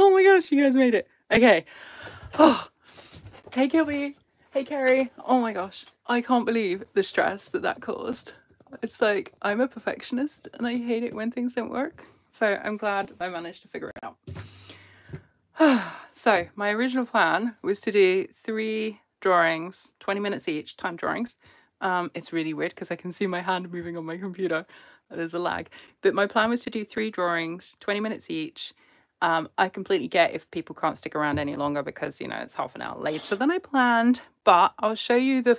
Oh my gosh, you guys made it. Okay. Oh, hey Kilby. Hey Kerry. Oh my gosh. I can't believe the stress that that caused. It's like, I'm a perfectionist and I hate it when things don't work. So I'm glad I managed to figure it out. So my original plan was to do 3 drawings, 20 minutes each, timed drawings. It's really weird because I can see my hand moving on my computer. There's a lag. But my plan was to do 3 drawings, 20 minutes each. I completely get if people can't stick around any longer because, you know, it's half an hour later than I planned. But I'll show you the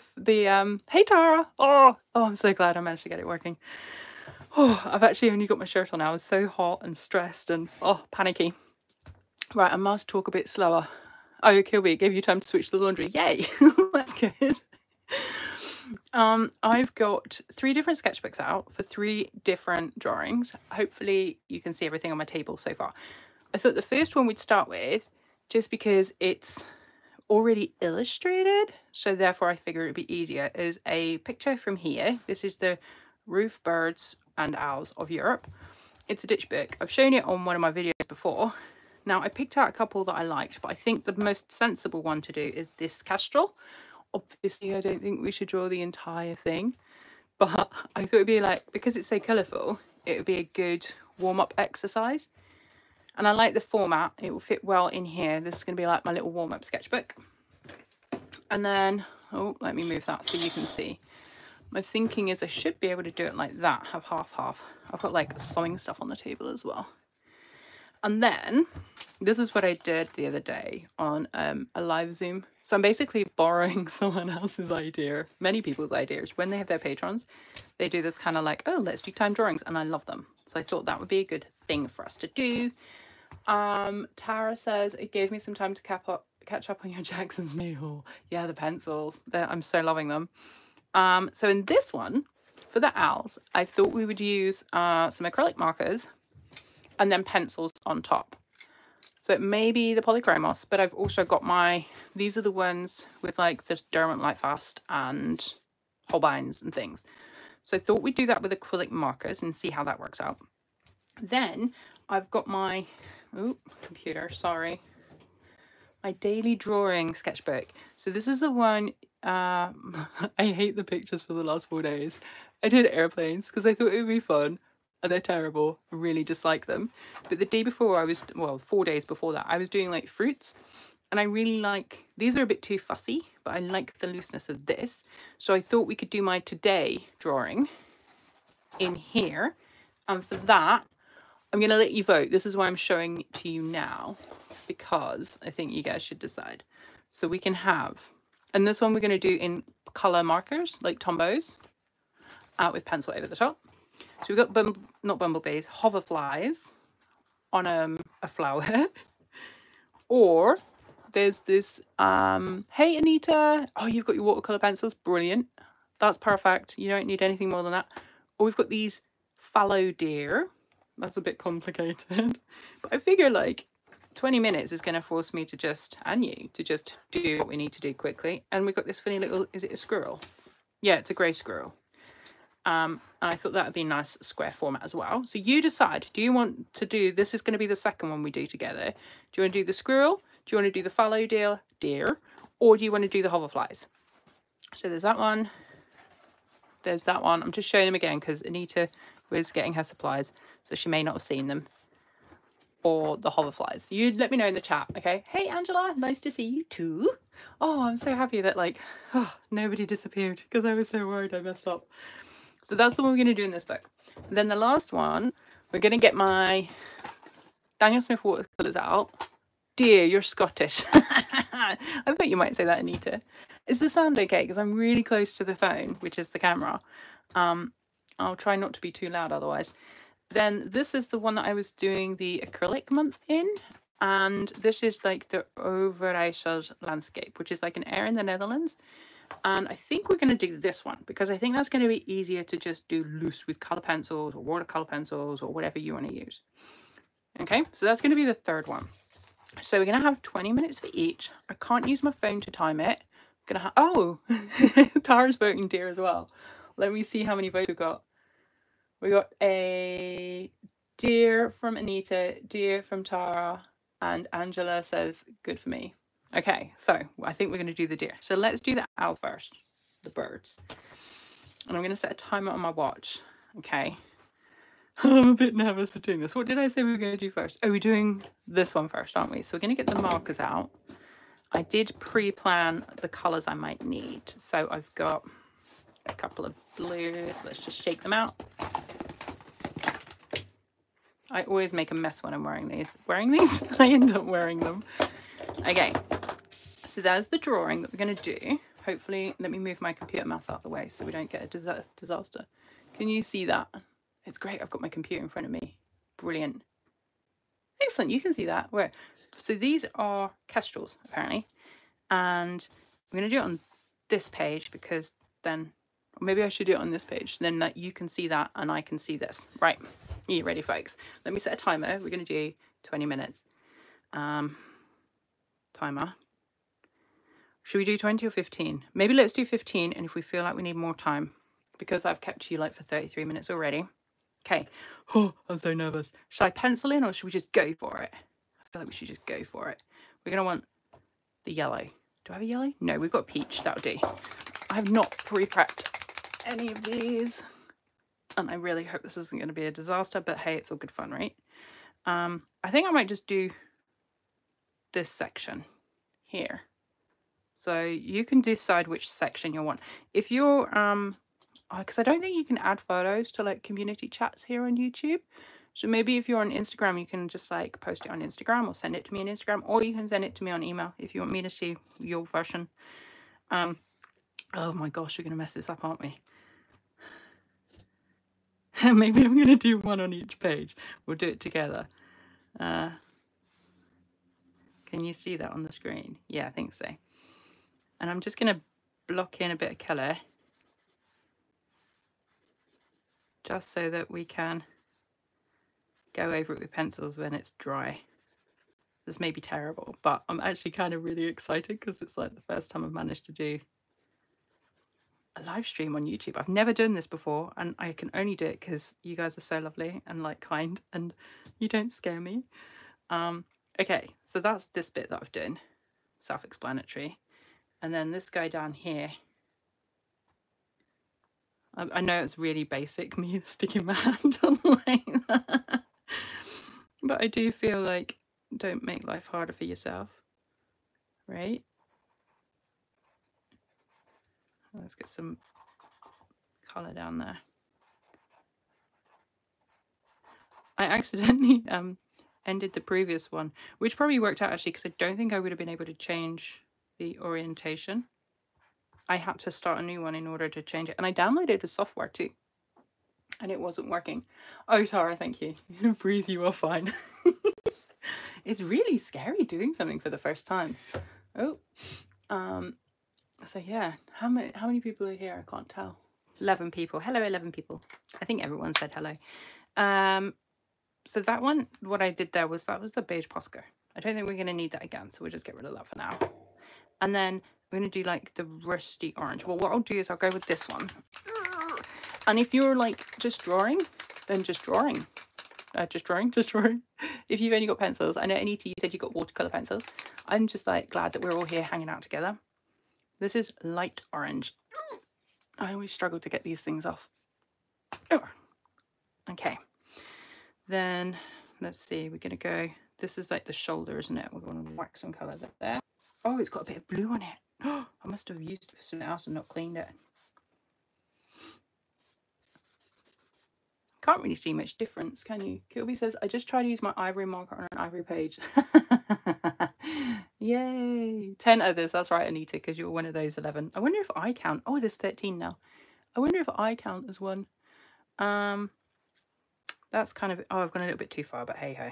hey Tara! Oh, I'm so glad I managed to get it working. Oh, I've actually only got my shirt on now. I was so hot and stressed and, oh, panicky. Right, I must talk a bit slower. Oh, Kilby, it gave you time to switch the laundry. Yay! That's good. I've got 3 different sketchbooks out for 3 different drawings. Hopefully you can see everything on my table so far. I thought the first one we'd start with, just because it's already illustrated, so therefore I figure it'd be easier, is a picture from here. This is the Roof Birds and Owls of Europe. It's a ditch book. I've shown it on one of my videos before. Now, I picked out a couple that I liked, but I think the most sensible one to do is this Kestrel. Obviously, I don't think we should draw the entire thing, but I thought it'd be like, because it's so colourful, it would be a good warm-up exercise. And I like the format. It will fit well in here. This is going to be like my little warm-up sketchbook. And then, oh, let me move that so you can see. My thinking is I should be able to do it like that, have half-half. I've got like sewing stuff on the table as well. And then, this is what I did the other day on a live Zoom. So I'm basically borrowing someone else's idea, many people's ideas. When they have their patrons, they do this kind of like, oh, let's do time drawings. And I love them. So I thought that would be a good thing for us to do. Tara says, it gave me some time to catch up on your Jackson's meal. Yeah, the pencils. I'm so loving them. So in this one, for the owls, I thought we would use some acrylic markers and then pencils on top. So it may be the Polychromos, but I've also got my, these are the ones with like the Derwent Lightfast and Holbeins and things. So I thought we'd do that with acrylic markers and see how that works out. Then I've got my, oh, computer, sorry, my daily drawing sketchbook. So this is the one, I hate the pictures for the last 4 days. I did airplanes because I thought it would be fun. And they're terrible. I really dislike them. But the day before I was, well, 4 days before that, I was doing like fruits. And I really like, these are a bit too fussy, but I like the looseness of this. So I thought we could do my today drawing in here. And for that, I'm going to let you vote. This is why I'm showing it to you now, because I think you guys should decide. So we can have, and this one we're going to do in colour markers, like Tombows, out with pencil over the top. So we've got, not bumblebees, hoverflies on a flower. Or there's this, hey Anita, oh, you've got your watercolour pencils, brilliant. That's perfect, you don't need anything more than that. Or we've got these Fallow Deer. That's a bit complicated. But I figure like 20 minutes is going to force me to just, and you, to just do what we need to do quickly. And we've got this funny little, is it a squirrel? Yeah, it's a grey squirrel. And I thought that would be a nice square format as well. So you decide, do you want to do, this is going to be the second one we do together. Do you want to do the squirrel? Do you want to do the fallow deer? Or do you want to do the hoverflies? So there's that one. There's that one. I'm just showing them again because Anita was getting her supplies. So she may not have seen them. Or the hoverflies. You let me know in the chat, okay? Hey Angela, nice to see you too. Oh, I'm so happy that like, oh, nobody disappeared because I was so worried I messed up. So that's the one we're going to do in this book. And then the last one, we're going to get my Daniel Smith watercolours out. Dear, you're Scottish. I thought you might say that, Anita. Is the sound okay? Because I'm really close to the phone, which is the camera. I'll try not to be too loud otherwise. Then this is the one that I was doing the acrylic month in. And this is like the Overijse landscape, which is like an area in the Netherlands. And I think we're going to do this one because I think that's going to be easier to just do loose with colour pencils or watercolour pencils or whatever you want to use. Okay, so that's going to be the third one. So we're going to have 20 minutes for each. I can't use my phone to time it. I'm going to oh, Tara's voting deer as well. Let me see how many votes we've got. We got a deer from Anita, deer from Tara, And Angela says, good for me. Okay, so I think we're going to do the deer. So let's do the owl first, the birds. And I'm going to set a timer on my watch. Okay. I'm a bit nervous of doing this. What did I say we were going to do first? Oh, we're doing this one first, aren't we? So we're going to get the markers out. I did pre-plan the colours I might need. So I've got a couple of blues. Let's just shake them out. I always make a mess when I'm wearing these. I end up wearing them. Okay, so there's the drawing that we're going to do. Hopefully, let me move my computer mouse out of the way so we don't get a disaster. Can you see that? It's great. I've got my computer in front of me. Brilliant. Excellent. You can see that. Where? So these are kestrels, apparently. And I'm going to do it on this page because then... Or maybe I should do it on this page. Then that you can see that and I can see this. Right. Are you ready, folks? Let me set a timer. We're going to do 20 minutes. Timer. Should we do 20 or 15? Maybe let's do 15. And if we feel like we need more time, because I've kept you like for 33 minutes already. Okay. Oh, I'm so nervous. Should I pencil in or should we just go for it? I feel like we should just go for it. We're going to want the yellow. Do I have a yellow? No, we've got peach. That'll do. I have not pre-prepped any of these. And I really hope this isn't going to be a disaster, but hey, it's all good fun, right? I think I might just do this section here. So you can decide which section you want. If you're... because I don't think you can add photos to like community chats here on YouTube. So maybe if you're on Instagram, you can just like post it on Instagram or send it to me on Instagram, or you can send it to me on email if you want me to see your version. Oh my gosh, we're going to mess this up, aren't we? Maybe I'm going to do one on each page. We'll do it together. Can you see that on the screen? Yeah, I think so. And I'm just going to block in a bit of colour. Just so that we can go over it with pencils when it's dry. This may be terrible, but I'm actually kind of really excited because it's like the first time I've managed to do a live stream on YouTube. I've never done this before and I can only do it because you guys are so lovely and like kind and you don't scare me. Okay, so that's this bit that I've done, self-explanatory. And then this guy down here, I know it's really basic, me sticking my hand on like that. But I do feel like don't make life harder for yourself, right? Let's get some colour down there. I accidentally ended the previous one, which probably worked out actually because I don't think I would have been able to change the orientation. I had to start a new one in order to change it. And I downloaded the software too. And it wasn't working. Oh, Tara, thank you. Breathe, you are fine. It's really scary doing something for the first time. Oh. So yeah, how many people are here? I can't tell. 11 people. Hello, 11 people. I think everyone said hello. So that one, what I did there was, that was the beige Posca. I don't think we're going to need that again. So we'll just get rid of that for now. And then we're going to do like the rusty orange. Well, what I'll do is I'll go with this one. And if you're like just drawing, then just drawing. If you've only got pencils, I know Anita, you said you got watercolour pencils. I'm just like glad that we're all here hanging out together. This is light orange. I always struggle to get these things off. Okay. Then let's see, we're going to go, this is like the shoulder, isn't it? We're going to wax some colour there. Oh, it's got a bit of blue on it. I must have used it for something else and not cleaned it. Can't really see much difference, can you? Kilby says, I just try to use my ivory marker on an ivory page. Yay. 10 others. That's right, Anita, because you're one of those 11. I wonder if I count. Oh, there's 13 now. I wonder if I count as one. That's kind of... Oh, I've gone a little bit too far, but hey-ho.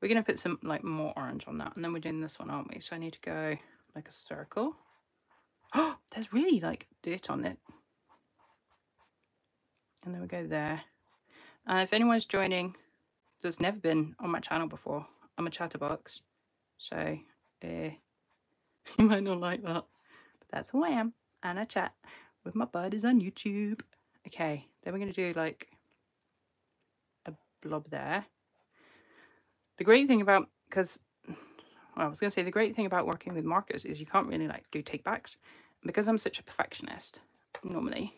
We're going to put some like more orange on that. And then we're doing this one, aren't we? So I need to go like a circle. Oh, there's really like dirt on it. And then we go there. If anyone's joining, there's never been on my channel before. I'm a chatterbox. So you might not like that. But that's who I am. And I chat with my buddies on YouTube. Okay, then we're going to do like a blob there. The great thing about, because, well, I was going to say, the great thing about working with markers is you can't really, like, do take-backs. Because I'm such a perfectionist, normally,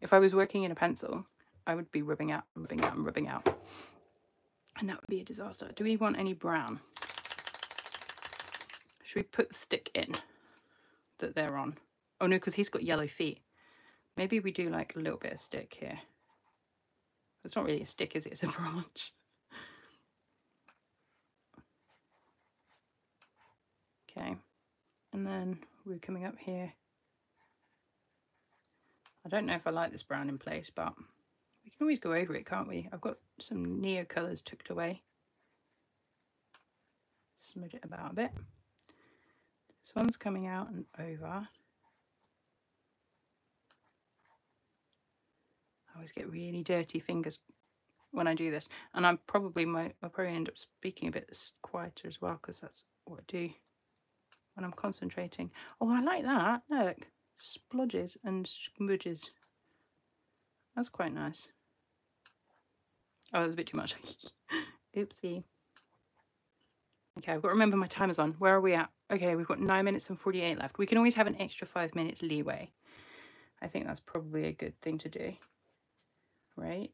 if I was working in a pencil, I would be rubbing out and rubbing out and rubbing out. And that would be a disaster. Do we want any brown? Should we put the stick in that they're on? Oh no, because he's got yellow feet. Maybe we do like a little bit of stick here. It's not really a stick, is it? It's a branch. Okay. And then we're coming up here. I don't know if I like this brown in place, but we can always go over it, can't we? I've got some Neocolors tucked away. Smudge it about a bit. This one's coming out and over. I always get really dirty fingers when I do this, and I'll probably end up speaking a bit quieter as well, because that's what I do when I'm concentrating. Oh, I like that. Look, splodges and smudges. That's quite nice. Oh, that was a bit too much. Oopsie. Okay, I've got to remember my timer's on. Where are we at? Okay, we've got 9 minutes and 48 left. We can always have an extra 5 minutes leeway. I think that's probably a good thing to do. Right.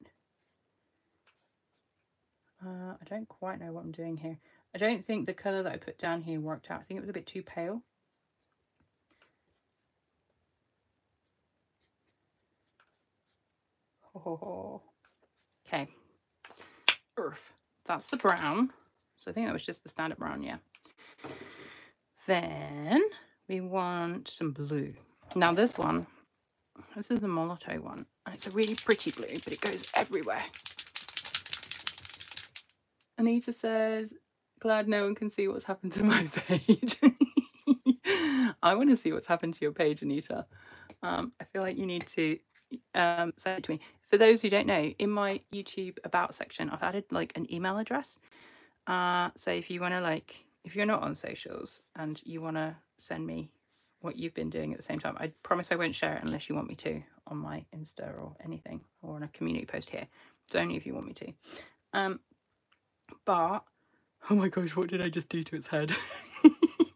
I don't quite know what I'm doing here. I don't think the colour that I put down here worked out. I think it was a bit too pale. Oh. Okay. Earth. That's the brown. So I think that was just the standard brown, yeah. Then we want some blue. Now this one, this is the Molotow one. It's a really pretty blue, but it goes everywhere. Anita says, glad no one can see what's happened to my page. I want to see what's happened to your page, Anita. I feel like you need to send it to me. For those who don't know, in my YouTube about section, I've added like an email address. So if you want to, like, if you're not on socials and you want to send me what you've been doing at the same time, I promise I won't share it unless you want me to on my Insta or anything, or on a community post here. It's only if you want me to. But oh my gosh, what did I just do to its head?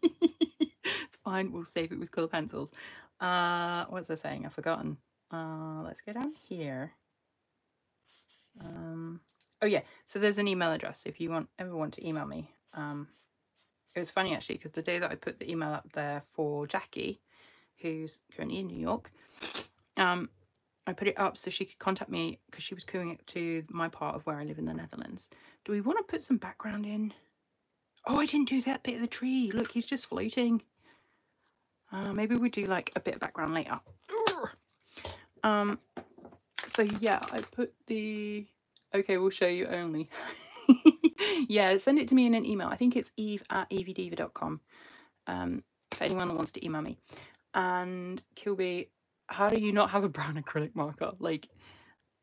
It's fine, we'll save it with colour pencils. What's I saying? I've forgotten. Let's go down here. Oh yeah, so there's an email address if you ever want to email me. It was funny actually, because the day that I put the email up there for Jackie, who's currently in New York, I put it up so she could contact me, because she was coming up to my part of where I live in the Netherlands. Do we want to put some background in? Oh, I didn't do that bit of the tree. Look, he's just floating. Maybe we do like a bit of background later. So yeah, I put the okay, we'll show you only. Yeah, send it to me in an email. I think it's eve@eviediva.com, for anyone that wants to email me. And Kilby, how do you not have a brown acrylic marker? Like,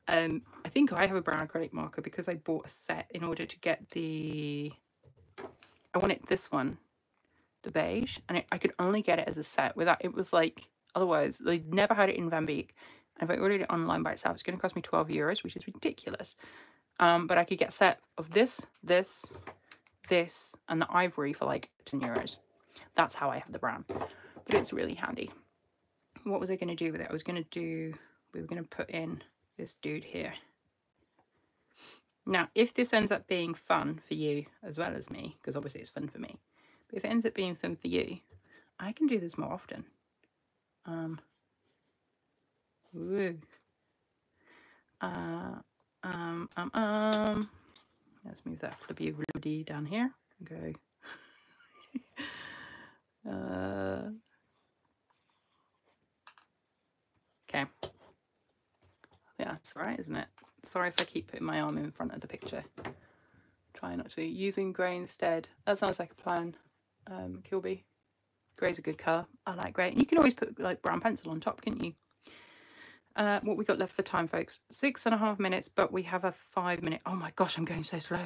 I think I have a brown acrylic marker because I bought a set in order to get the... I wanted this one, the beige, and I could only get it as a set. Without it was like, otherwise, they never had it in Van Beek. And if I ordered it online by itself, it's going to cost me €12, which is ridiculous. But I could get a set of this, this, this, and the ivory for like €10. That's how I have the brown. But it's really handy. What was I going to do with it? I was going to do... We were going to put in this dude here. Now, if this ends up being fun for you as well as me, because obviously it's fun for me, but if it ends up being fun for you, I can do this more often. Let's move that flippy rudy down here and go. Okay. Yeah, that's right, isn't it? Sorry if I keep putting my arm in front of the picture. Try not to. Using grey instead. That sounds like a plan, Kilby. Grey's a good colour. I like grey. And you can always put like brown pencil on top, can't you? What we got left for time, folks? 6.5 minutes, but we have a 5 minute. Oh my gosh, I'm going so slow.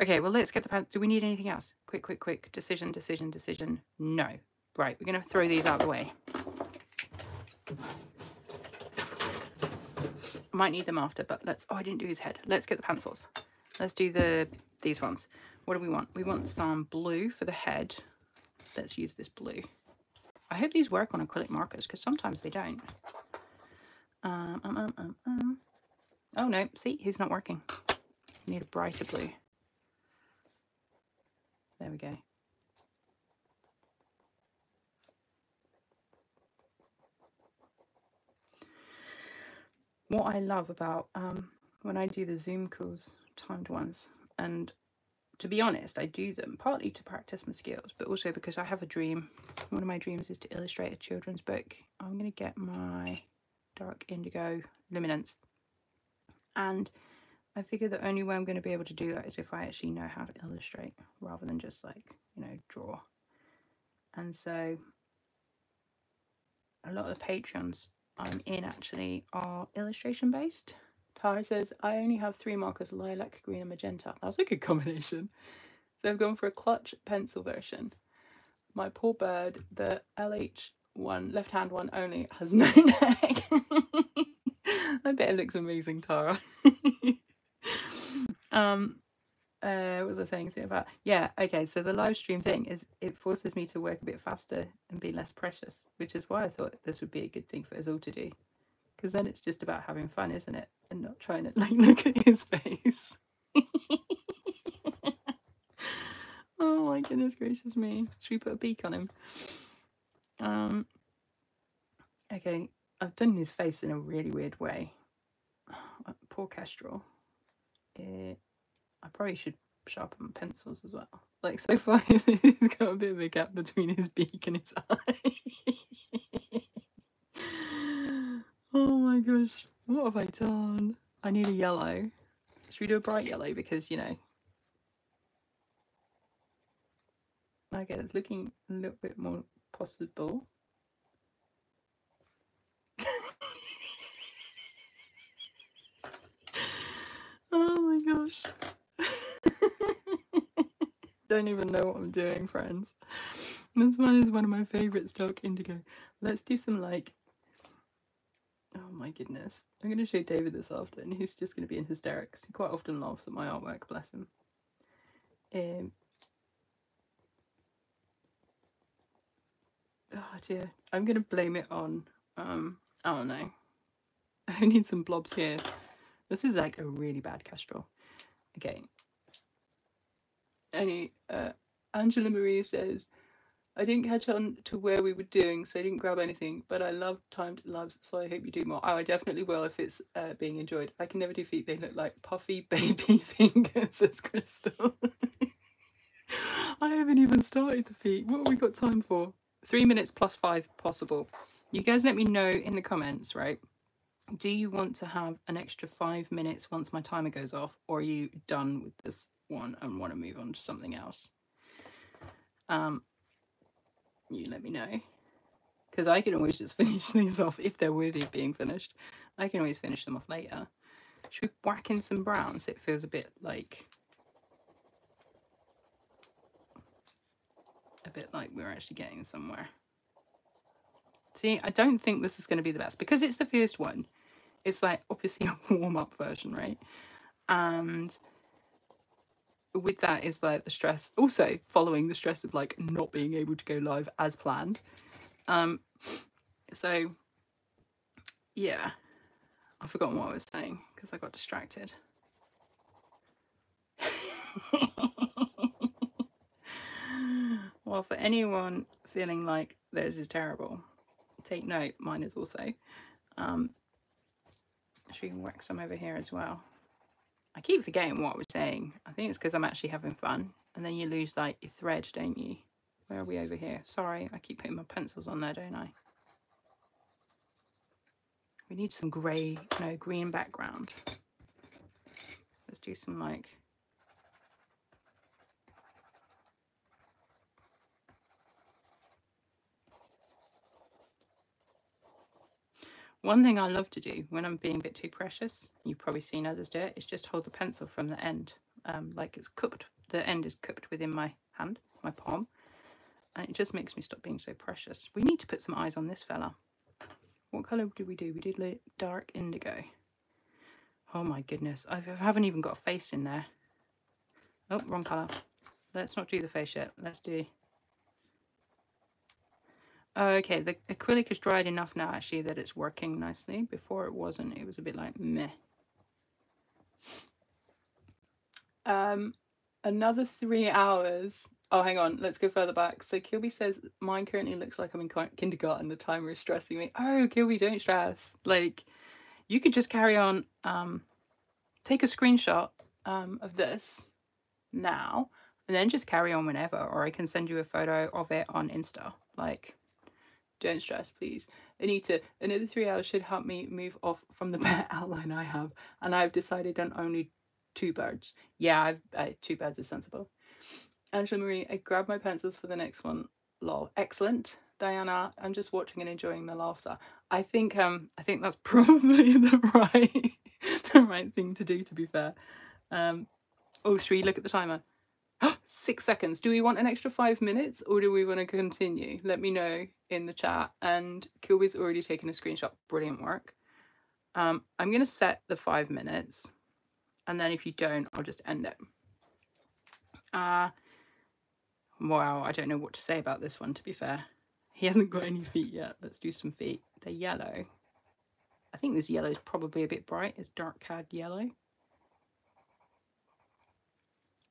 Okay, well, let's get the pan. Do we need anything else? Quick, quick, quick. Decision, decision, decision. No. Right, we're going to throw these out of the way. I might need them after, but let's... Oh, I didn't do his head. Let's get the pencils. Let's do these ones. What do we want? We want some blue for the head. Let's use this blue. I hope these work on acrylic markers because sometimes they don't. Oh no, see, he's not working. We need a brighter blue. There we go. What I love about when I do the Zoom calls, timed ones, and to be honest, I do them partly to practice my skills, but also because I have a dream. One of my dreams is to illustrate a children's book. I'm going to get my dark indigo luminance. And I figure the only way I'm going to be able to do that is if I actually know how to illustrate rather than just like, you know, draw. And so a lot of the Patreons I'm in actually are illustration based. Tara says, I only have three markers, lilac, green and magenta. That's a good combination. So I've gone for a clutch pencil version. My poor bird, the LH one, left hand one only, has no neck. I bet it looks amazing, Tara. What was I saying something about? Yeah, okay, so the live stream thing is it forces me to work a bit faster and be less precious, which is why I thought this would be a good thing for us all to do. Because then it's just about having fun, isn't it? And not trying to like look at his face. Oh my goodness gracious me. Should we put a beak on him? Okay, I've done his face in a really weird way. Oh, poor Kestrel. I probably should sharpen my pencils as well. Like so far he's got a bit of a gap between his beak and his eye. Oh my gosh, what have I done? I need a yellow. Should we do a bright yellow? Because, you know. Okay, it's looking a little bit more possible. Oh my gosh. Don't even know what I'm doing, friends. This one is one of my favourites, dark indigo. Let's do some like... Oh my goodness. I'm going to show David this after and he's just going to be in hysterics. He quite often laughs at my artwork, bless him. Oh dear. I'm going to blame it on, I don't know. I need some blobs here. This is like a really bad Kestrel. Okay. Angela Marie says, I didn't catch on to where we were doing, so I didn't grab anything, but I love timed labs, so I hope you do more. Oh, I definitely will if it's being enjoyed. I can never do feet. They look like puffy baby fingers, says Crystal. I haven't even started the feet. What have we got time for? 3 minutes plus 5 possible. You guys let me know in the comments, right? Do you want to have an extra 5 minutes once my timer goes off, or are you done with this one and want to move on to something else? You let me know, because I can always just finish these off if they're worthy of being finished. I can always finish them off later. Should we whack in some brown so it feels a bit like we're actually getting somewhere? See, I don't think this is going to be the best because it's the first one. It's like obviously a warm-up version, right? And with that is like the stress, also following the stress of like not being able to go live as planned. So yeah, I've forgotten what I was saying because I got distracted. Well, for anyone feeling like theirs is terrible, take note, mine is also. Should we whack some over here as well? I keep forgetting what I was saying. I think it's because I'm actually having fun. And then you lose like your thread, don't you? Where are we over here? Sorry, I keep putting my pencils on there, don't I? We need some grey, no, green background. Let's do some like... One thing I love to do when I'm being a bit too precious, you've probably seen others do it, is just hold the pencil from the end, like it's cupped. The end is cupped within my hand, my palm, and it just makes me stop being so precious. We need to put some eyes on this fella. What colour did we do? We did dark indigo. Oh my goodness, I haven't even got a face in there. Oh, wrong colour. Let's not do the face yet. Let's do... Okay, the acrylic is dried enough now, actually, that it's working nicely. Before it wasn't. It was a bit like meh. Another 3 hours. Oh, hang on. Let's go further back. So Kilby says, mine currently looks like I'm in kindergarten. The timer is stressing me. Oh, Kilby, don't stress. Like, you could just carry on. Take a screenshot of this now and then just carry on whenever. Or I can send you a photo of it on Insta. Like, don't stress, please. Anita, another 3 hours should help me move off from the bear outline I have. And I've decided on only 2 birds. Yeah, two birds is sensible. Angela Marie, I grabbed my pencils for the next one. Lol. Excellent. Diana, I'm just watching and enjoying the laughter. I think that's probably the right thing to do, to be fair. Oh, should we look at the timer? 6 seconds. Do we want an extra 5 minutes or do we want to continue? Let me know in the chat. And Kilby's already taken a screenshot. Brilliant work. I'm going to set the 5 minutes. And then if you don't, I'll just end it. Wow, I don't know what to say about this one, to be fair. He hasn't got any feet yet. Let's do some feet. They're yellow. I think this yellow is probably a bit bright. It's dark cad yellow.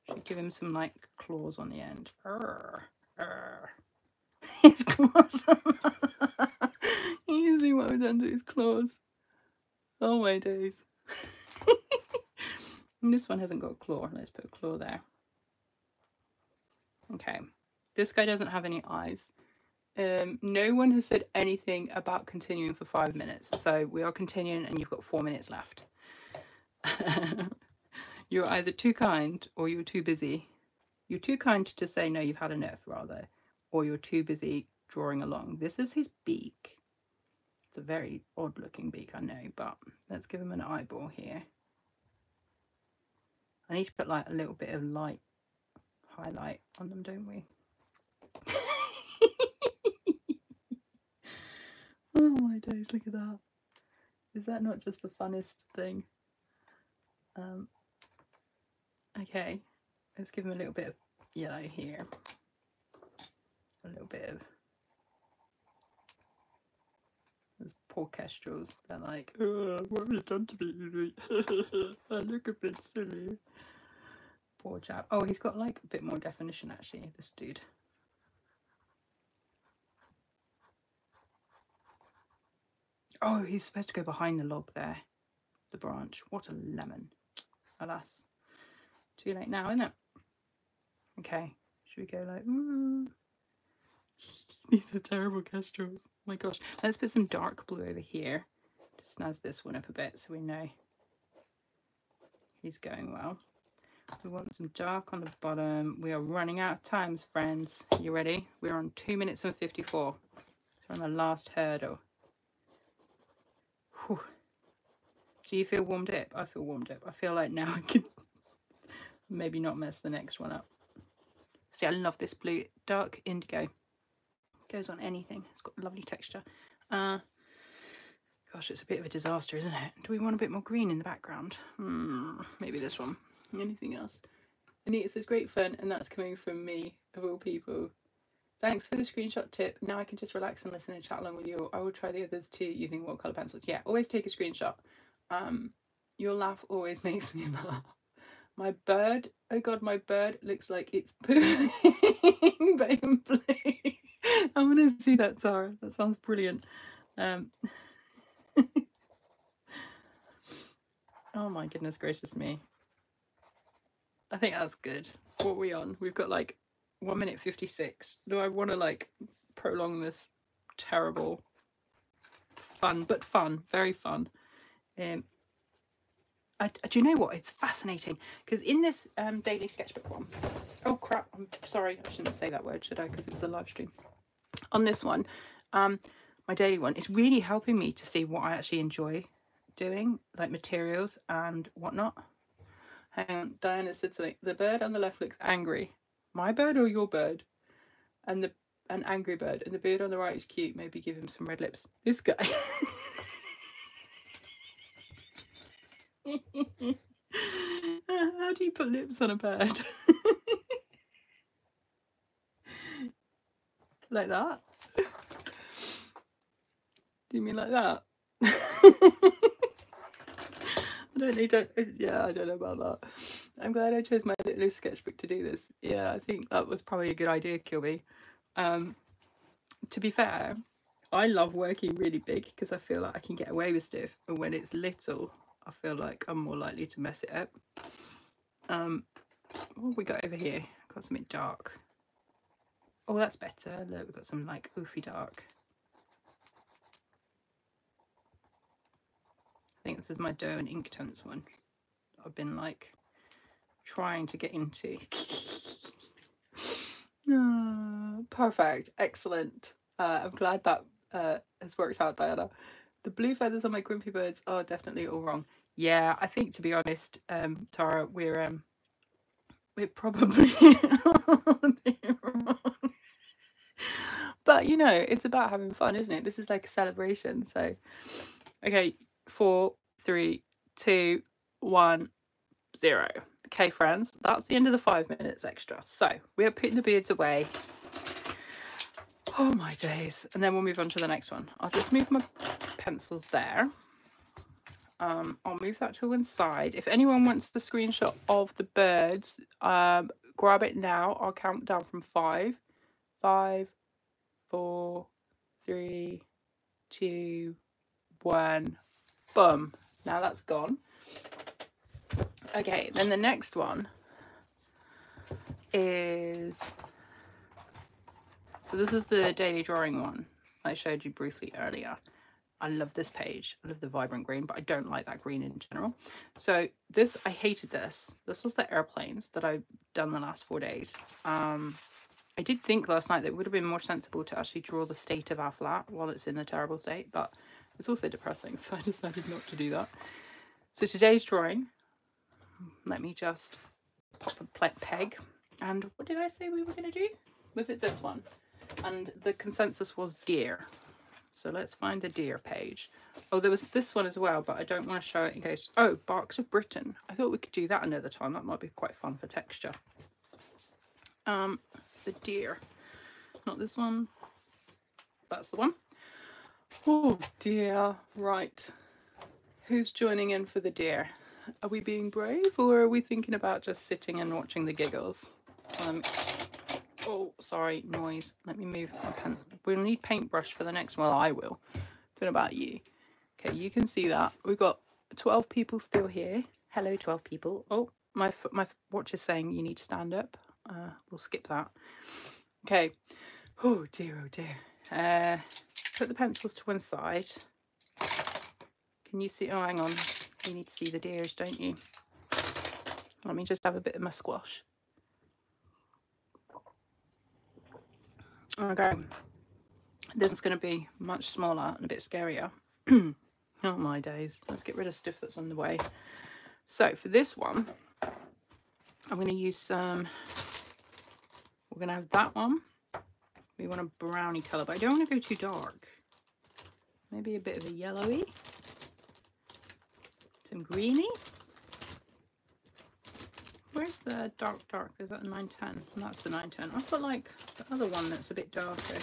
Should give him some, like, claws on the end. His claws. You see what we've done to his claws. Oh, my days. And this one hasn't got a claw. Let's put a claw there. Okay. This guy doesn't have any eyes. No one has said anything about continuing for 5 minutes. So we are continuing and you've got 4 minutes left. You're either too kind or you're too busy. You're too kind to say, no, you've had enough, rather. Or you're too busy drawing along. This is his beak. It's a very odd looking beak, I know. But let's give him an eyeball here. I need to put like a little bit of light highlight on them, don't we? Oh my days, look at that. Is that not just the funnest thing? Okay, let's give them a little bit of yellow here. A little bit of... Those poor kestrels, they're like, oh, what have you done to me? I look a bit silly. Poor chap. Oh, he's got like a bit more definition actually, this dude. Oh, he's supposed to go behind the log there, the branch. What a lemon. Alas, too late now, isn't it? Okay, should we go like, ooh. These are terrible kestrels. Oh my gosh. Let's put some dark blue over here to snazz this one up a bit so we know he's going well. We want some dark on the bottom. We are running out of time, friends. You ready? We're on 2 minutes and 54. So we're on the last hurdle. Whew. Do you feel warmed up? I feel warmed up. I feel like now I could maybe not mess the next one up. See, I love this blue. Dark indigo. Goes on anything. It's got lovely texture. Gosh, it's a bit of a disaster, isn't it? Do we want a bit more green in the background? Maybe this one. Anything else? Anita says, great fun, and that's coming from me, of all people. Thanks for the screenshot tip. Now I can just relax and listen and chat along with you. I will try the others too using watercolor pencils. Yeah, always take a screenshot. Your laugh always makes me laugh. My bird, oh God, my bird looks like it's pooing, but in blue. I want to see that, Sarah. That sounds brilliant. Oh my goodness gracious me. I think that's good. What are we on? We've got like 1 minute 56. Do I want to like prolong this terrible fun, but fun, very fun. Do you know what? It's fascinating because in this daily sketchbook one, oh crap, I'm sorry, I shouldn't say that word, should I? Because it's a live stream. On this one, my daily one, it's really helping me to see what I actually enjoy doing, like materials and whatnot. Hang on, Diana said something. The bird on the left looks angry. My bird or your bird? And an angry bird. And the bird on the right is cute. Maybe give him some red lips. This guy. How do you put lips on a bird? Like that? Do you mean like that? I don't know about that. I'm glad I chose my little sketchbook to do this. Yeah, I think that was probably a good idea, Kilby. To be fair, I love working really big because I feel like I can get away with stuff, and when it's little, I feel like I'm more likely to mess it up. What have we got over here? Got something dark. Oh, that's better. Look, we've got some like oofy dark. I think this is my Derwent Inktones one. I've been like trying to get into. Oh, perfect, excellent. I'm glad that has worked out, Diana. The blue feathers on my Grumpy Birds are definitely all wrong. Yeah, I think to be honest, Tara, we're probably all wrong. But you know, it's about having fun, isn't it? This is like a celebration. So, okay. 4, 3, 2, 1, 0. Okay, friends, that's the end of the 5 minutes extra. So we are putting the beards away. Oh my days. And then we'll move on to the next one. I'll just move my pencils there. I'll move that to one side. If anyone wants the screenshot of the birds, grab it now. I'll count down from 5, 5, 4, 3, 2, 1. Boom. Now that's gone. Okay, then the next one is, so this is the daily drawing one I showed you briefly earlier. I love this page. I love the vibrant green, but I don't like that green in general. So this, I hated this. This was the airplanes that I've done the last 4 days. I did think last night that it would have been more sensible to actually draw the state of our flat while it's in a terrible state, but it's also depressing, so I decided not to do that. So today's drawing, let me just pop a peg. And what did I say we were going to do? Was it this one? And the consensus was deer. So let's find the deer page. Oh, there was this one as well, but I don't want to show it in case. Oh, Barks of Britain. I thought we could do that another time. That might be quite fun for texture. The deer. Not this one. That's the one. Oh dear, right. Who's joining in for the deer? Are we being brave, or are we thinking about just sitting and watching the giggles? Oh, sorry, noise. Let me move my pen. We'll need paintbrush for the next one. Well, I will. Don't know about you. Okay, you can see that. We've got 12 people still here. Hello, 12 people. Oh, my watch is saying you need to stand up. We'll skip that. Okay. Oh dear, oh dear. Put the pencils to one side. Can you see? Oh, hang on. You need to see the deers, don't you? Let me just have a bit of my squash. Okay. This is going to be much smaller and a bit scarier. Oh my days. Let's get rid of stuff that's on the way. So for this one, I'm going to use some. We're going to have that one. We want a browny colour, but I don't want to go too dark. Maybe a bit of a yellowy. Some greeny. Where's the dark? Is that a 910? And that's the 910. I've got like the other one that's a bit darker.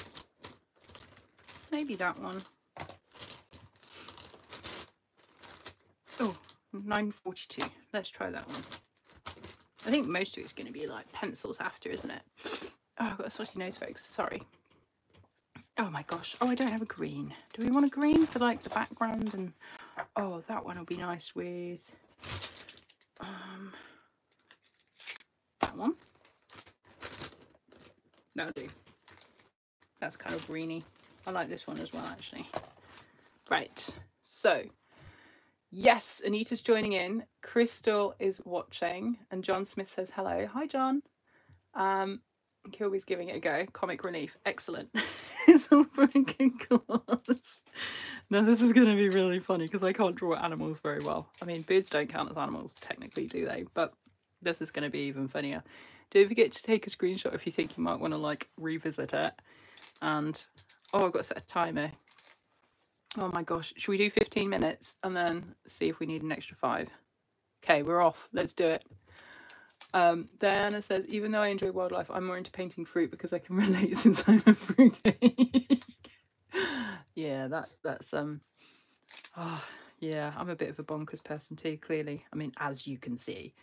Maybe that one. Oh, 942. Let's try that one. I think most of it's going to be like pencils after, isn't it? Oh, I've got a sweaty nose, folks. Sorry. Oh my gosh. Oh, I don't have a green. Do we want a green for like the background? And oh, that one will be nice with that one. That'll do. That's kind of greeny. I like this one as well, actually. Right. So, yes, Anita's joining in. Crystal is watching, and John Smith says hello. Hi, John. Kilby's giving it a go. Comic relief. Excellent. It's all freaking claws. Now this is going to be really funny because I can't draw animals very well. I mean, birds don't count as animals technically, do they? But this is going to be even funnier. Don't forget to take a screenshot if you think you might want to like revisit it. And oh, I've got to set a timer. Oh my gosh. Should we do 15 minutes and then see if we need an extra 5? Okay, we're off. Let's do it. Diana says, even though I enjoy wildlife, I'm more into painting fruit because I can relate since I'm a fruitcake. Yeah, that's oh yeah, I'm a bit of a bonkers person too, clearly. I mean, as you can see.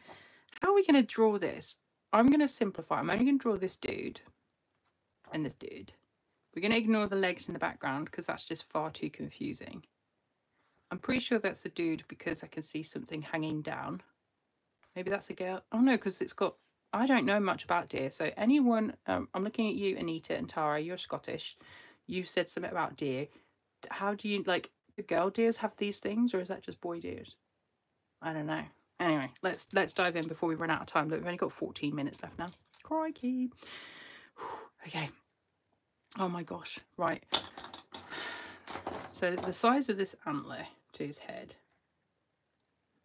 How are we going to draw this? I'm going to simplify. I'm only going to draw this dude and this dude. We're going to ignore the legs in the background because that's just far too confusing. I'm pretty sure that's the dude because I can see something hanging down. Maybe that's a girl. Oh no, because it's got... I don't know much about deer. So anyone... I'm looking at you, Anita and Tara. You're Scottish. You said something about deer. How do you... Like, do girl deers have these things or is that just boy deers? I don't know. Anyway, let's dive in before we run out of time. Look, we've only got 14 minutes left now. Crikey. Okay. Oh my gosh. Right. So the size of this antler to his head,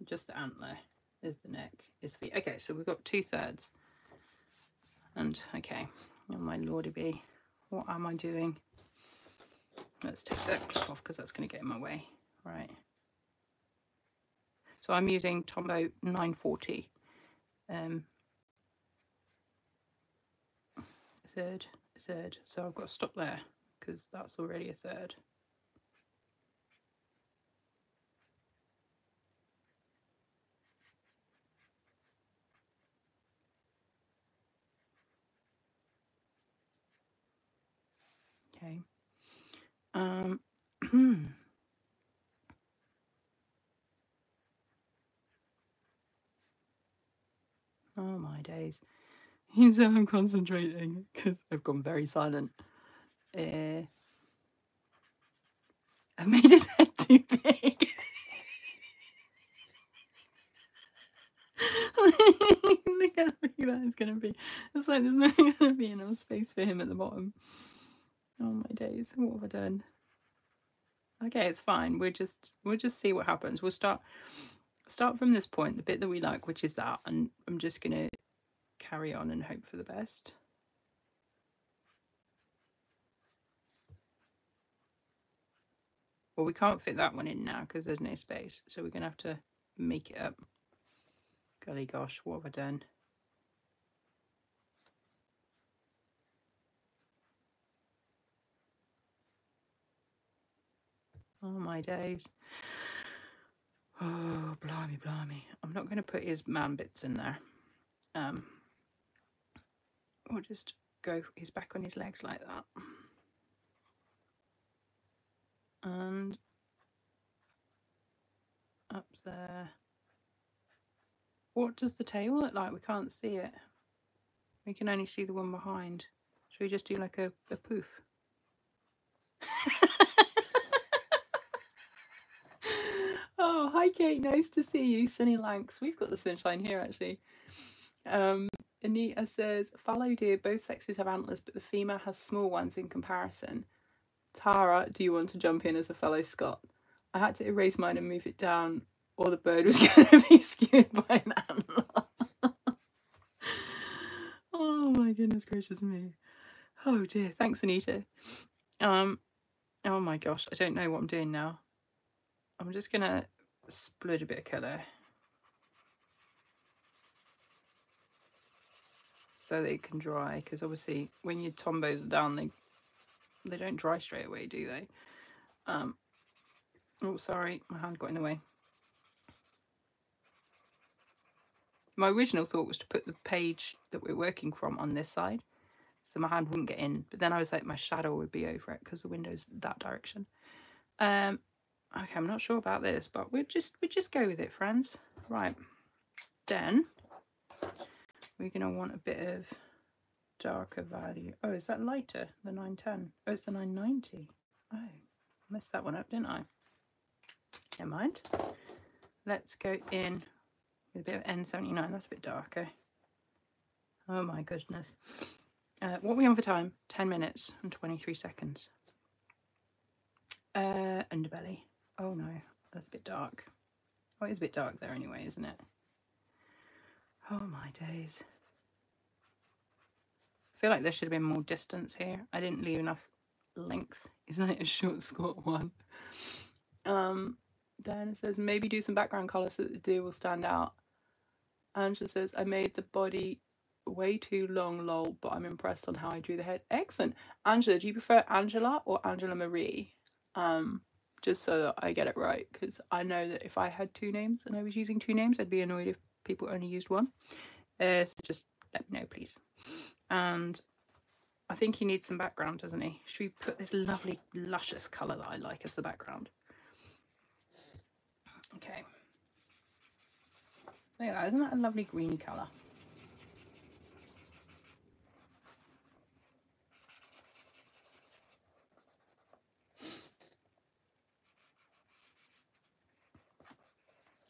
just the antler, is the neck, is the... Okay, so we've got 2/3. And, okay. Oh my lordy bee. What am I doing? Let's take that clip off because that's going to get in my way. Right. So I'm using Tombow 940. Third. So I've got to stop there because that's already a third. Okay. Oh my days. You said I'm concentrating because I've gone very silent. I've made his head too big. Look how big that is going to be. It's like there's not going to be enough space for him at the bottom. Oh my days, what have I done? Okay, it's fine. We'll just see what happens. We'll start from this point, the bit that we like, which is that, and I'm just gonna carry on and hope for the best. Well, we can't fit that one in now because there's no space, so we're gonna have to make it up. Golly gosh, what have I done? Oh my days. Oh, blimey, blimey. I'm not going to put his man bits in there. We'll just go, he's back on his legs like that. And up there. What does the tail look like? We can't see it. We can only see the one behind. Should we just do like a poof? Oh, hi Kate, nice to see you. Sunny Lanks, we've got the sunshine here actually. Anita says, fallow deer, both sexes have antlers, but the female has small ones in comparison. Tara, do you want to jump in as a fellow Scot? I had to erase mine and move it down, or the bird was going to be skewed by an antler. Oh my goodness gracious me. Oh dear, thanks Anita. Oh my gosh, I don't know what I'm doing now. I'm just going to splurge a bit of colour so that it can dry, because obviously when your Tombows are down, they don't dry straight away, do they? Oh, sorry, my hand got in the way. My original thought was to put the page that we're working from on this side so my hand wouldn't get in, but then I was like, my shadow would be over it because the window's that direction. Okay, I'm not sure about this, but we'll just go with it, friends. Right, then we're gonna want a bit of darker value. Oh, is that lighter? The 910. Oh, it's the 990. Oh, messed that one up, didn't I? Never mind. Let's go in with a bit of N79. That's a bit darker. Oh my goodness. What are we on for time? 10 minutes and 23 seconds. Underbelly. Oh no, that's a bit dark. Oh, it is a bit dark there anyway, isn't it? Oh my days. I feel like there should have been more distance here. I didn't leave enough length. Isn't it a short squat one? Diana says, maybe do some background colour so that the deer will stand out. Angela says, I made the body way too long, lol, but I'm impressed on how I drew the head. Excellent. Angela, do you prefer Angela or Angela Marie? Just so that I get it right, because I know that if I had two names and I was using two names, I'd be annoyed if people only used one. So just let me know, please. And I think he needs some background, doesn't he? Should we put this lovely, luscious colour that I like as the background? Okay. Look at that, isn't that a lovely green colour?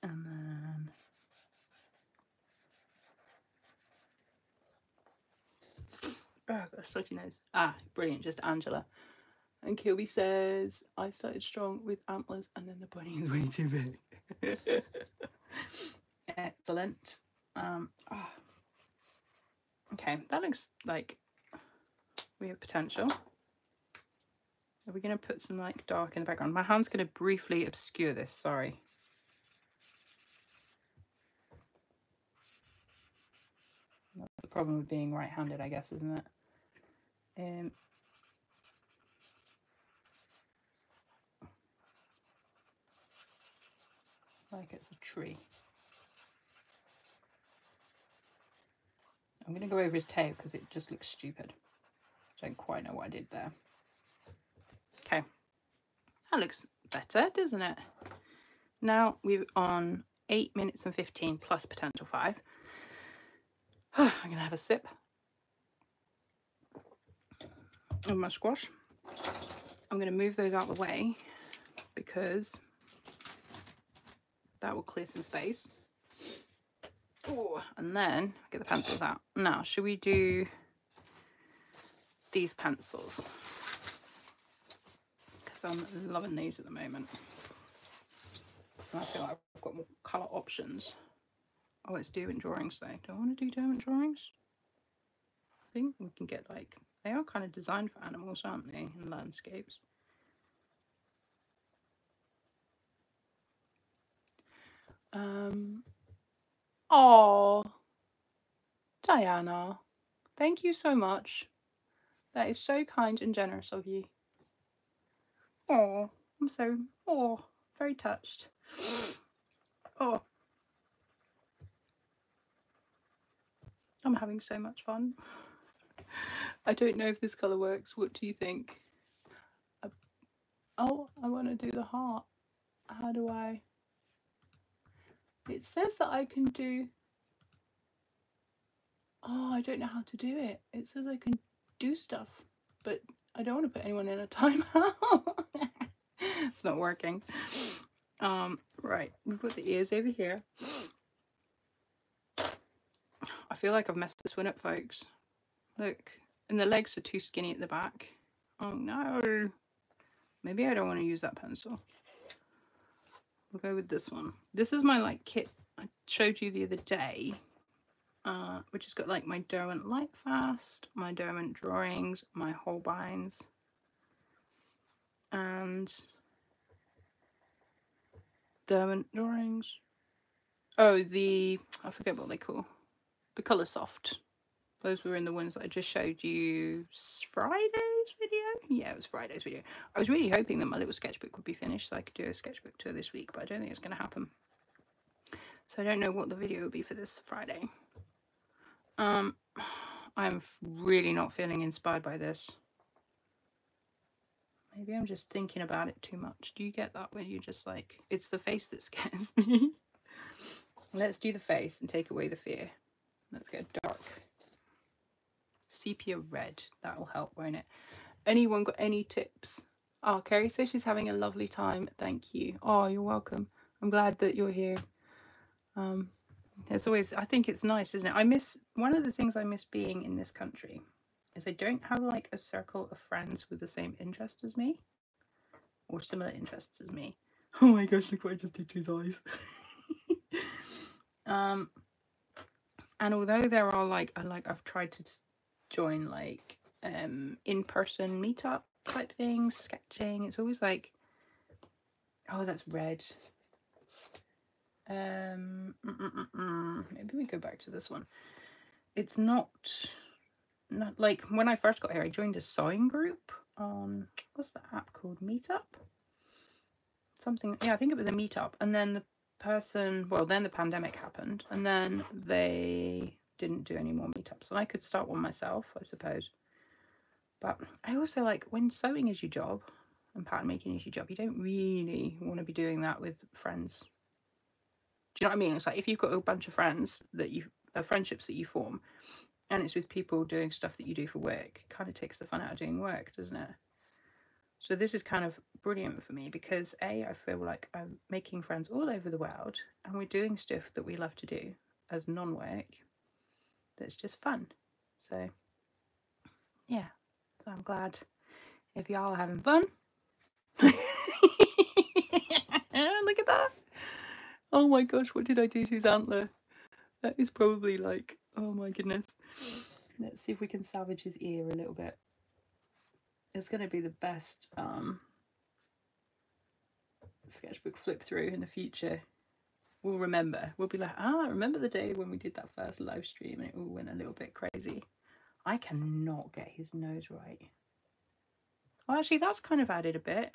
And then oh, I've got a slutty nose. Ah, brilliant, just Angela. And Kilby says, I started strong with antlers and then the bunny is way too big. Excellent. Oh. Okay, that looks like we have potential. Are we going to put some like dark in the background? My hand's going to briefly obscure this, sorry. That's the problem with being right-handed, I guess, isn't it? Like it's a tree. I'm going to go over his tail because it just looks stupid. I don't quite know what I did there. Okay. That looks better, doesn't it? Now we're on 8 minutes and 15 plus potential 5. I'm going to have a sip of my squash. I'm going to move those out of the way because that will clear some space. Oh, and then get the pencils out. Now, should we do these pencils? Because I'm loving these at the moment. And I feel like I've got more colour options. Oh, it's Derwent drawings though. Do I want to do Derwent drawings? I think we can get like, they are kind of designed for animals, aren't they? And landscapes. Oh, Diana, thank you so much. That is so kind and generous of you. Oh, I'm so, oh, very touched. Oh. I'm having so much fun. I don't know if this colour works. What do you think? Oh, I want to do the heart. How do I? It says that I can do. Oh, I don't know how to do it. It says I can do stuff, but I don't want to put anyone in a timeout. It's not working. Right, we've got the ears over here. I feel like I've messed this one up, folks. Look, and the legs are too skinny at the back. Oh no. Maybe I don't want to use that pencil. We'll go with this one. This is my like kit I showed you the other day, which has got like my Derwent Lightfast, my Derwent drawings, my Holbeins, and Derwent drawings. Oh, I forget what they call. The Colour Soft. Those were in the ones that I just showed you Friday's video? Yeah, it was Friday's video. I was really hoping that my little sketchbook would be finished so I could do a sketchbook tour this week, but I don't think it's going to happen. So I don't know what the video will be for this Friday. I'm really not feeling inspired by this. Maybe I'm just thinking about it too much. Do you get that when you just like, it's the face that scares me? Let's do the face and take away the fear. Let's get a dark sepia red. That will help, won't it? Anyone got any tips? Oh, Kerry says she's having a lovely time. Thank you. Oh, you're welcome. I'm glad that you're here. It's always, I think it's nice, isn't it? I miss, one of the things I miss being in this country is I don't have like a circle of friends with the same interests as me or similar interests as me. Oh my gosh, look what I just did to his eyes. And although there are like I've tried to join like in-person meetup type things, sketching, it's always like, oh, that's red. Maybe we go back to this one. It's not like when I first got here, I joined a sewing group on, what's the app called? Meetup? Something, yeah, I think it was a Meetup. And then the person, well, then the pandemic happened and then they didn't do any more Meetups. And I could start one myself, I suppose. But I also like, when sewing is your job and pattern making is your job, you don't really want to be doing that with friends. Do you know what I mean? It's like if you've got a bunch of friends that you, friendships that you form, and it's with people doing stuff that you do for work, it kind of takes the fun out of doing work, doesn't it? So this is kind of brilliant for me because A, I feel like I'm making friends all over the world and we're doing stuff that we love to do as non-work that's just fun. So yeah, so I'm glad if y'all are having fun. Look at that. Oh my gosh, what did I do to his antler? That is probably like, oh my goodness. Let's see if we can salvage his ear a little bit. It's going to be the best sketchbook flip through in the future. We'll remember. We'll be like, ah, remember the day when we did that first live stream and it all went a little bit crazy. I cannot get his nose right. Oh, actually, that's kind of added a bit.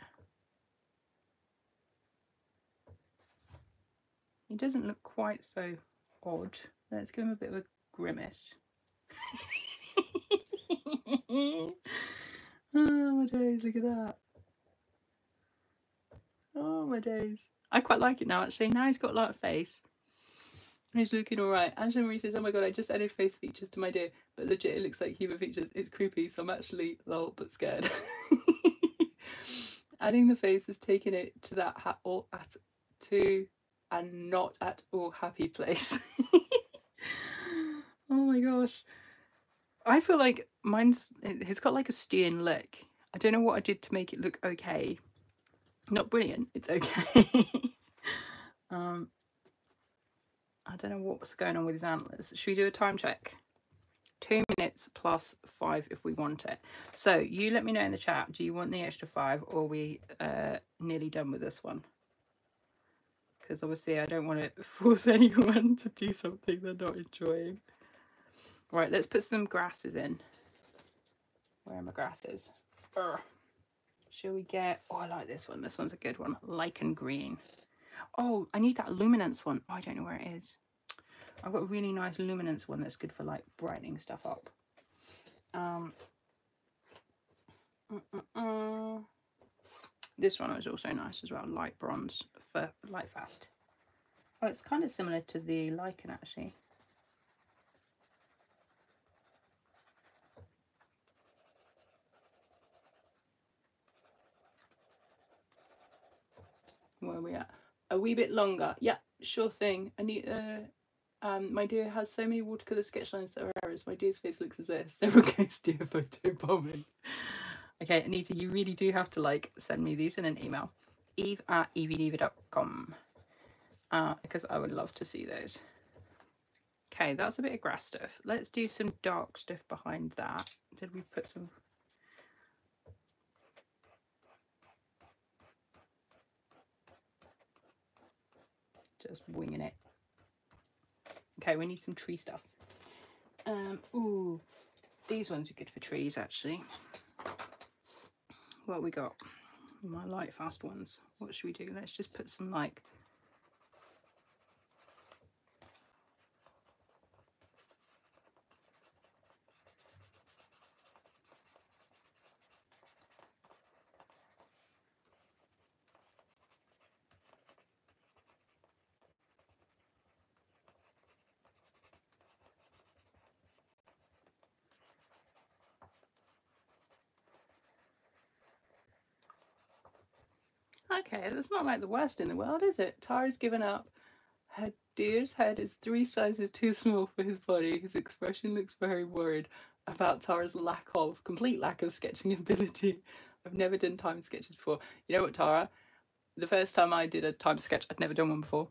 He doesn't look quite so odd. Let's give him a bit of a grimace. Oh my days, look at that. Oh my days. I quite like it now actually. Now he's got a lot of face. He's looking alright. Angela Marie says, oh my god, I just added face features to my deer, but legit it looks like human features. It's creepy, so I'm actually lol but scared. Adding the face has taken it to that hat or at to and not at all happy place. Oh my gosh. I feel like mine's, it's got like a stern look. I don't know what I did to make it look okay. Not brilliant, it's okay. I don't know what's going on with his antlers. Should we do a time check? 2 minutes plus 5 if we want it. So you let me know in the chat, do you want the extra 5 or are we nearly done with this one? Because obviously I don't want to force anyone to do something they're not enjoying. Right, let's put some grasses in. Where are my grasses? Ugh. Shall we get... Oh, I like this one. This one's a good one. Lichen green. Oh, I need that luminance one. Oh, I don't know where it is. I've got a really nice luminance one that's good for, like, brightening stuff up. This one was also nice as well, light bronze for Lightfast. Oh, it's kind of similar to the lichen actually. Where are we at? A wee bit longer. Yeah, sure thing. I need my deer has so many watercolor sketch lines that are errors. My deer's face looks as if several case deer photo bombing. Okay, Anita, you really do have to, like, send me these in an email. eve@eviediva.com because I would love to see those. Okay, that's a bit of grass stuff. Let's do some dark stuff behind that. Did we put some... Just winging it. Okay, we need some tree stuff. Ooh, these ones are good for trees, actually. What we got? My Lightfast ones. What should we do? Let's just put some like okay, that's not like the worst in the world, is it? Tara's given up. Her deer's head is 3 sizes too small for his body. His expression looks very worried about Tara's complete lack of sketching ability. I've never done time sketches before. You know what, Tara? The first time I did a time sketch, I'd never done one before,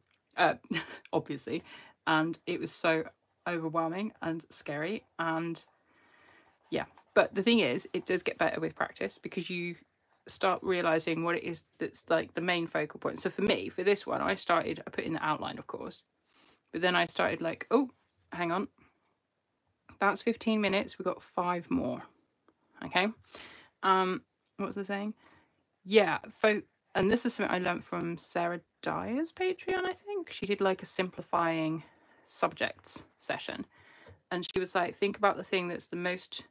obviously, and it was so overwhelming and scary. And yeah, but the thing is, it does get better with practice because you start realizing what it is that's like the main focal point. So for me, for this one, I put in the outline, of course, but then I started like, oh, hang on, that's 15 minutes. We've got 5 more. Okay. What was I saying? Yeah. And this is something I learned from Sarah Dyer's Patreon, I think. She did like a simplifying subjects session. And she was like, think about the thing that's the most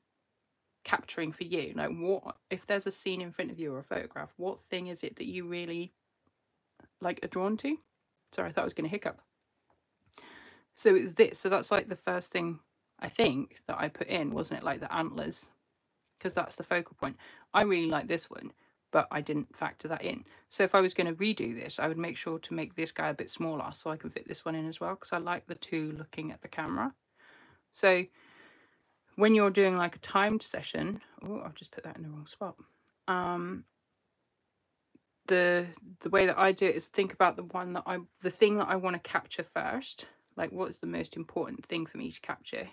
capturing for you. Like, what, if there's a scene in front of you or a photograph, what thing is it that you really like are drawn to? Sorry, I thought I was going to hiccup. So it's this. So that's like the first thing I think that I put in, wasn't it? Like the antlers, because that's the focal point. I really like this one, but I didn't factor that in. So if I was going to redo this, I would make sure to make this guy a bit smaller so I can fit this one in as well, because I like the two looking at the camera. So when you're doing like a timed session, oh, I've just put that in the wrong spot. The way that I do it is think about the thing that I want to capture first. Like, what's the most important thing for me to capture?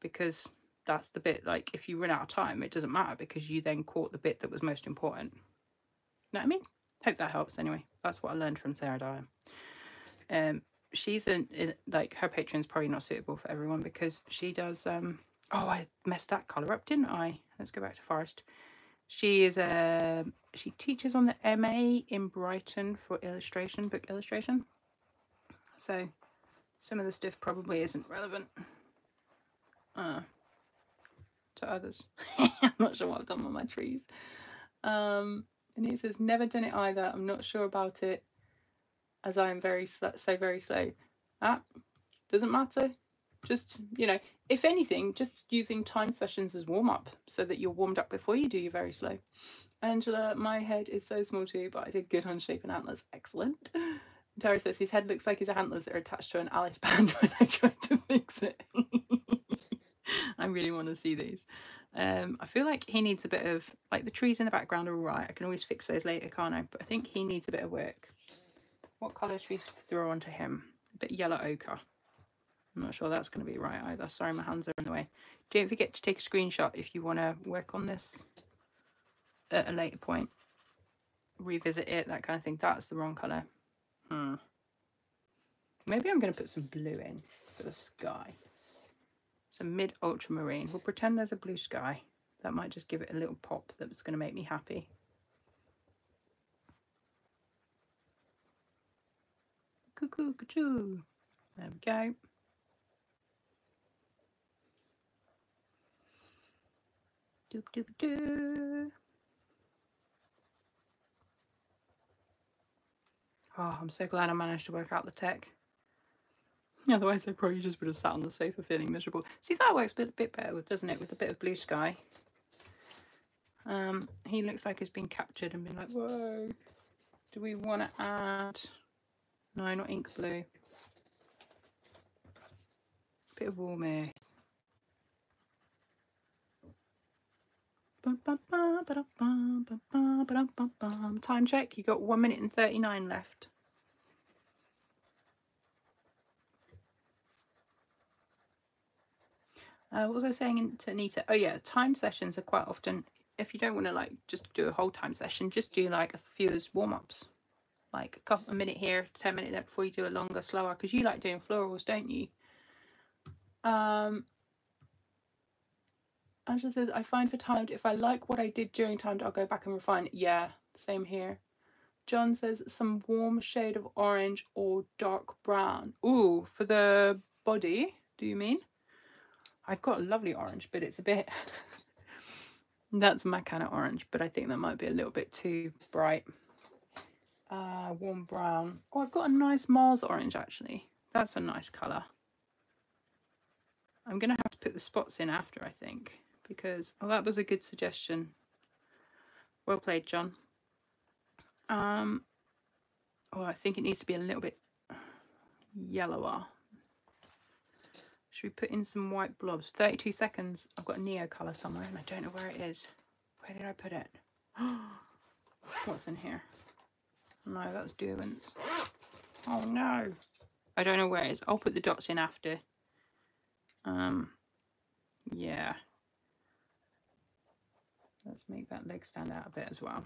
Because that's the bit, like, if you run out of time, it doesn't matter, because you then caught the bit that was most important. You know what I mean? Hope that helps. Anyway, that's what I learned from Sarah Dyer. She's like, her Patreon's probably not suitable for everyone, because she does, oh, I messed that colour up, didn't I? Let's go back to Forest. She teaches on the MA in Brighton for illustration, book illustration. So some of the stuff probably isn't relevant to others. I'm not sure what I've done with my trees. And it says, never done it either. I'm not sure about it, as I am very slow. That doesn't matter. Just, you know, if anything, just using time sessions as warm-up so that you're warmed up before you do your very slow. Angela, my head is so small too, but I did good on shape and antlers. Excellent. Tara says his head looks like his antlers that are attached to an Alice band when I tried to fix it. I really want to see these. I feel like he needs a bit of, like, the trees in the background are all right. I can always fix those later, can't I? But I think he needs a bit of work. What colour should we throw onto him? A bit yellow ochre. I'm not sure that's going to be right either. Sorry, my hands are in the way. Don't forget to take a screenshot if you want to work on this at a later point. Revisit it, that kind of thing. That's the wrong colour. Maybe I'm going to put some blue in for the sky. Some mid-ultramarine. We'll pretend there's a blue sky. That might just give it a little pop that's going to make me happy. Cuckoo, cuckoo. There we go. Doop, doop, doop. Oh, I'm so glad I managed to work out the tech. Otherwise, I probably just would have sat on the sofa feeling miserable. See, that works a bit better, doesn't it? With a bit of blue sky. He looks like he's been captured and been like, whoa. Do we want to add? No, not ink blue. A bit of warm earth. Time check. You got 1:39 left. What was I saying to Anita? Oh yeah, time sessions are quite often, if you don't want to like just do a whole time session, just do like a few as warm-ups, like a minute here, 10 minutes there before you do a longer, slower, because you like doing florals, don't you? Angela says, I find for timed, if I like what I did during timed, I'll go back and refine it. Yeah, same here. John says, some warm shade of orange or dark brown. Ooh, for the body, do you mean? I've got a lovely orange, but it's a bit... That's my kind of orange, but I think that might be a little bit too bright. Warm brown. Oh, I've got a nice Mars orange, actually. That's a nice colour. I'm going to have to put the spots in after, I think. Because, oh, that was a good suggestion. Well played, John. Oh, I think it needs to be a little bit yellower. Should we put in some white blobs? 32 seconds. I've got a Neo colour somewhere and I don't know where it is. Where did I put it? What's in here? No, that's Derwent's. Oh no. I don't know where it is. I'll put the dots in after. Yeah. Let's make that leg stand out a bit as well.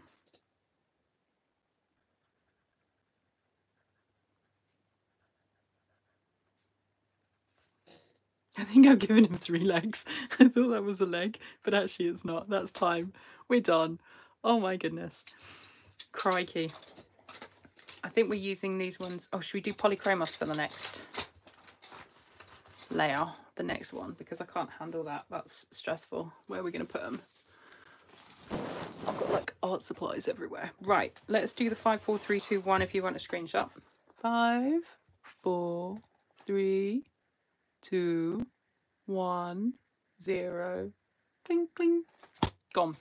I think I've given him three legs. I thought that was a leg, but actually it's not. That's time. We're done. Oh my goodness. Crikey. I think we're using these ones. Oh, should we do Polychromos for the next layer? The next one, because I can't handle that. That's stressful. Where are we going to put them? I've got like art supplies everywhere. Right. Let's do the 5, 4, 3, 2, 1 if you want a screenshot. 5, 4, 3, 2, 1, 0, cling, cling, gone.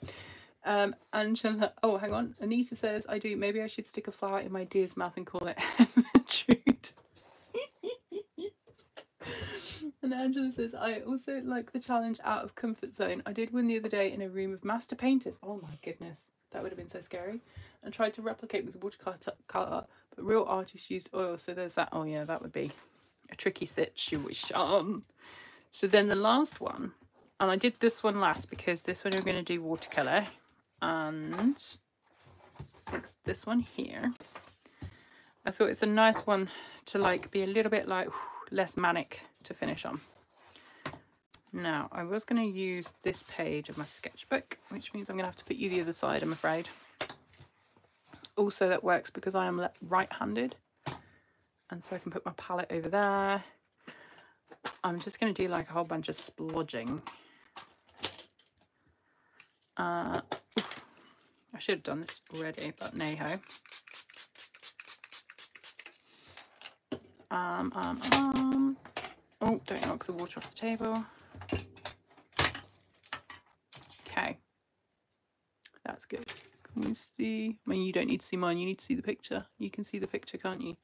Angela, oh, hang on. Anita says, I do. Maybe I should stick a flower in my deer's mouth and call it Trude. And Angela says, I also like the challenge out of comfort zone. I did one the other day in a room of master painters. Oh my goodness, that would have been so scary. And tried to replicate with watercolor, but real artists used oil. So there's that. Oh yeah, that would be a tricky situation. So then the last one, and I did this one last because this one we're going to do watercolor, and it's this one here. I thought it's a nice one to like be a little bit like less manic to finish on. Now I was going to use this page of my sketchbook, which means I'm going to have to put you the other side, I'm afraid. Also that works because I am right-handed. And so I can put my palette over there. I'm just going to do like a whole bunch of splodging. Oof. I should have done this already, but nay-ho. Oh, don't knock the water off the table. Okay. That's good. Can you see? I mean, you don't need to see mine. You need to see the picture. You can see the picture, can't you?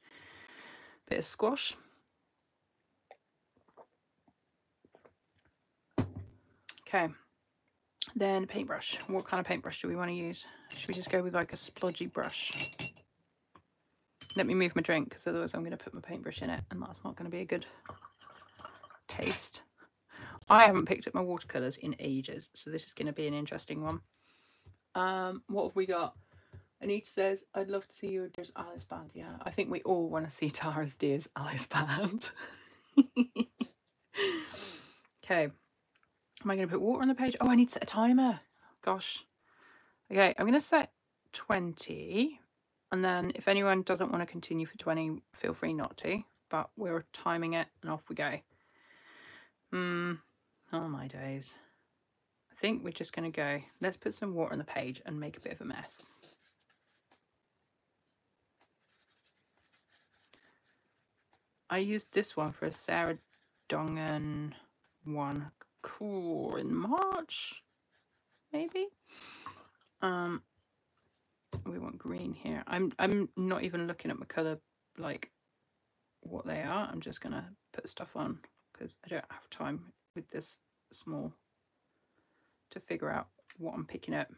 Bit of squash. Okay, then paintbrush. What kind of paintbrush do we want to use? Should we just go with like a splodgy brush? Let me move my drink, because otherwise I'm going to put my paintbrush in it and that's not going to be a good taste. I haven't picked up my watercolors in ages, so this is going to be an interesting one. What have we got? Anita says, I'd love to see your Deer's Alice band. Yeah, I think we all want to see Tara's Deer's Alice band. Okay. Am I going to put water on the page? Oh, I need to set a timer. Gosh. Okay, I'm going to set 20. And then if anyone doesn't want to continue for 20, feel free not to. But we're timing it and off we go. Oh, my days. I think we're just going to go. Let's put some water on the page and make a bit of a mess. I used this one for a Sarah Vandongen one, cool, in March, maybe. We want green here. I'm not even looking at my colour, like what they are. I'm just gonna put stuff on because I don't have time with this small to figure out what I'm picking up.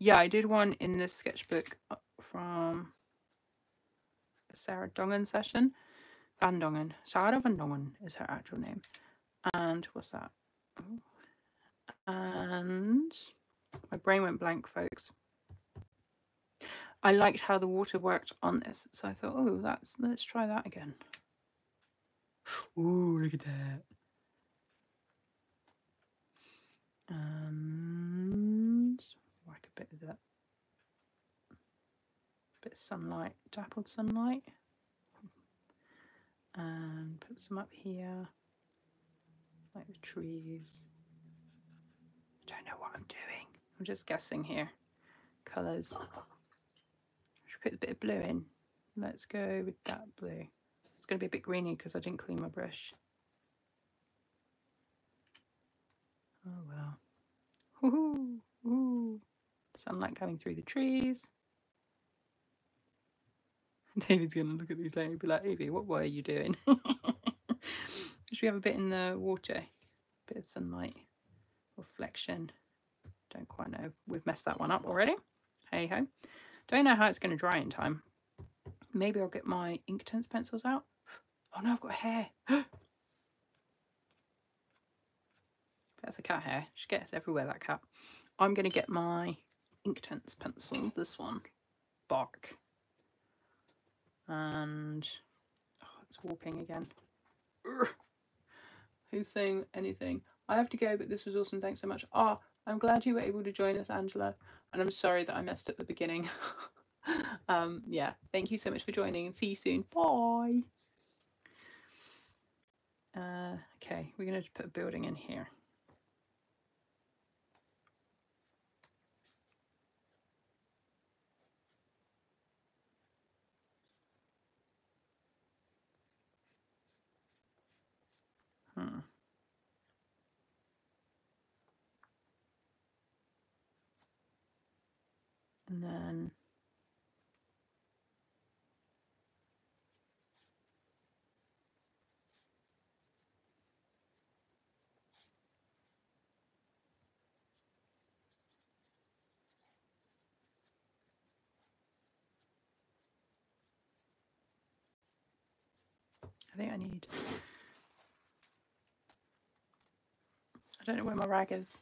Yeah, I did one in this sketchbook from Sarah Dongen session. Vandongen. Sarah Vandongen is her actual name. And what's that? Ooh. And my brain went blank, folks. I liked how the water worked on this, so I thought, oh, let's try that again. Ooh, look at that. And whack a bit of that. Bit of sunlight, dappled sunlight, and put some up here like the trees. I don't know what I'm doing, I'm just guessing here. Colors. Should put a bit of blue in. Let's go with that blue. It's going to be a bit greeny because I didn't clean my brush. Oh well. Woohoo! Ooh. Sunlight coming through the trees. David's going to look at these later and be like, Evie, what were you doing? Should we have a bit in the water? A bit of sunlight. Reflection. Don't quite know. We've messed that one up already. Hey-ho. Don't know how it's going to dry in time. Maybe I'll get my Inktense pencils out. Oh no, I've got hair. Bit There's a cat hair. She gets everywhere, that cat. I'm going to get my Inktense pencil, this one, Bark. And, oh, it's warping again. Urgh. Who's saying anything? I have to go, but this was awesome. Thanks so much. Ah, I'm glad you were able to join us, Angela. And I'm sorry that I messed up the beginning. Yeah, thank you so much for joining and see you soon. Bye. Okay, we're going to put a building in here. And then I think I need, I don't know where my rag is.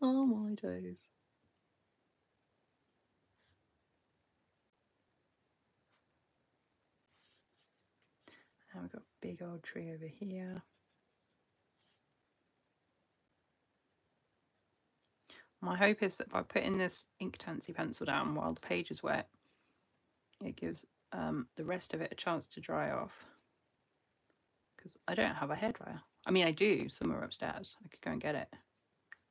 Oh my days. And we've got a big old tree over here. My hope is that by putting this Inktense pencil down while the page is wet, it gives the rest of it a chance to dry off. Because I don't have a hairdryer. I mean, I do somewhere upstairs. I could go and get it.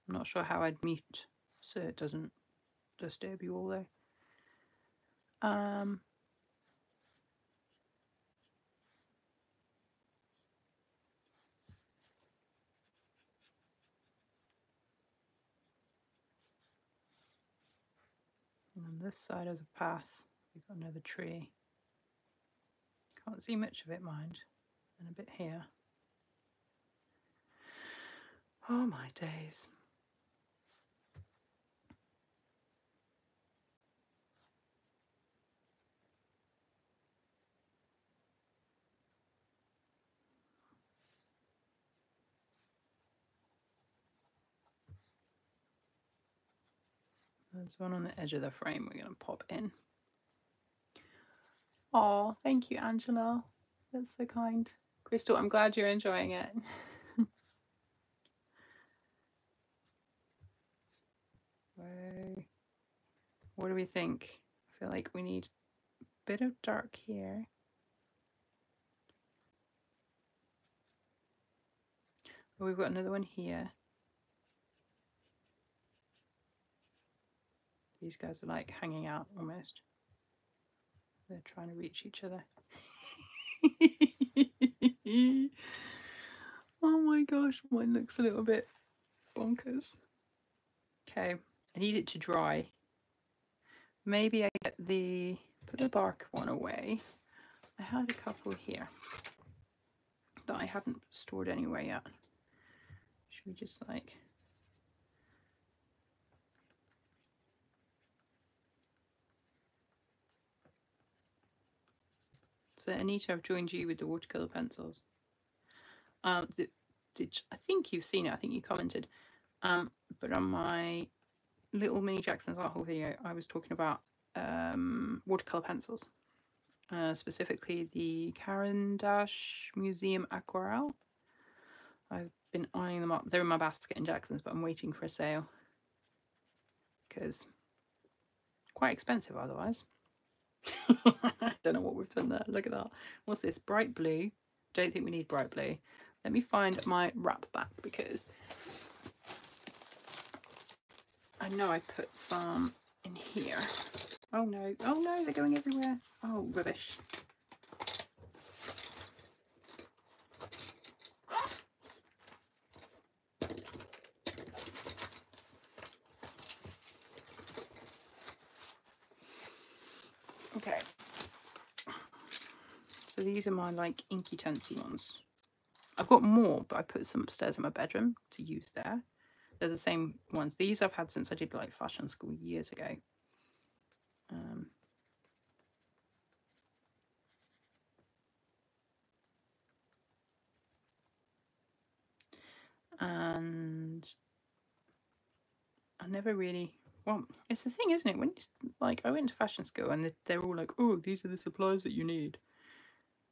I'm not sure how I'd mute so it doesn't disturb you all though. And on this side of the path, we've got another tree. Can't see much of it, mind. And a bit here. Oh my days. There's one on the edge of the frame we're going to pop in. Oh, thank you, Angela. That's so kind. Crystal, I'm glad you're enjoying it. What do we think? I feel like we need a bit of dark here. Oh, we've got another one here. These guys are like hanging out almost. They're trying to reach each other. Oh my gosh, mine looks a little bit bonkers. Okay, I need it to dry. Maybe I get the, put the bark one away. I had a couple here that I hadn't stored anywhere yet. Should we just like, Anita, I've joined you with the watercolor pencils. I think you've seen it. I think you commented. But on my little mini Jackson's art haul video, I was talking about watercolor pencils, specifically the Caran d'Ache Museum Aquarelle. I've been eyeing them up. They're in my basket in Jackson's, but I'm waiting for a sale because quite expensive otherwise. I don't know what we've done there. Look at that. What's this? Bright blue. Don't think we need bright blue. Let me find my wrap back because I know I put some in here. Oh no. Oh no, they're going everywhere. Oh, rubbish. These are my like Inktense ones. I've got more, but I put some upstairs in my bedroom to use there. They're the same ones. These I've had since I did like fashion school years ago. and I never really, well, it's the thing, isn't it? When you, like, I went to fashion school and they're all like, oh, these are the supplies that you need.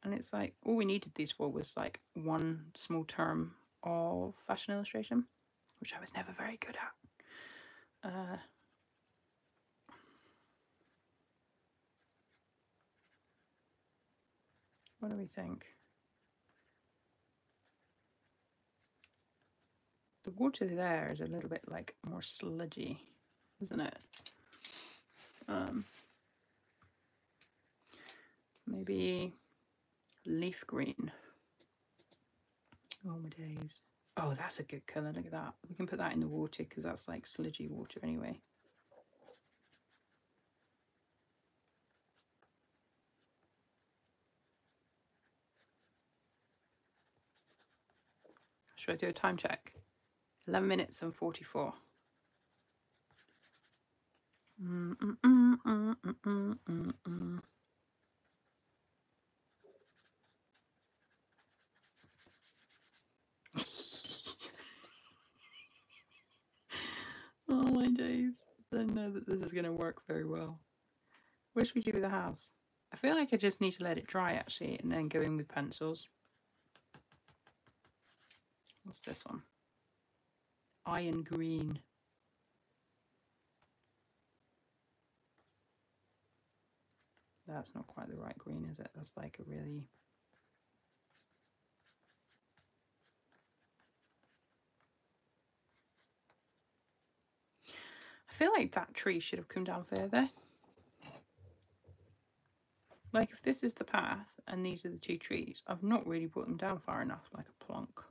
And it's like, all we needed these for was like one small term of fashion illustration, which I was never very good at. What do we think? The water there is a little bit like more sludgy, isn't it? Maybe leaf green. Oh my days. Oh, that's a good colour, look at that. We can put that in the water because that's like sludgy water anyway. Should I do a time check? 11 minutes and 44. Oh my days. I don't know that this is going to work very well. What should we do with the house? I feel like I just need to let it dry actually and then go in with pencils. What's this one? Iron green. That's not quite the right green, is it? That's like a really... I feel like that tree should have come down further. Like if this is the path and these are the two trees, I've not really brought them down far enough, like a plonk.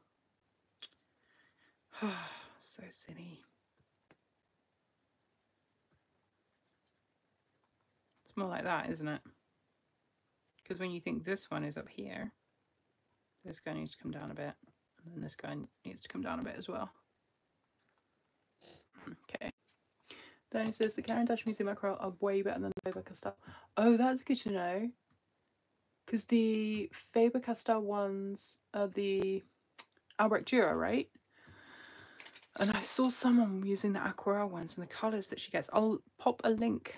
So silly. It's more like that, isn't it? Because when you think this one is up here, this guy needs to come down a bit, and then this guy needs to come down a bit as well. Okay. Danny says the Caran d'Ache Museum Aquarelle are way better than the Faber-Castell. Oh, that's good to know. Because the Faber-Castell ones are the Albrecht Dürer, right? And I saw someone using the aquarelle ones and the colours that she gets. I'll pop a link.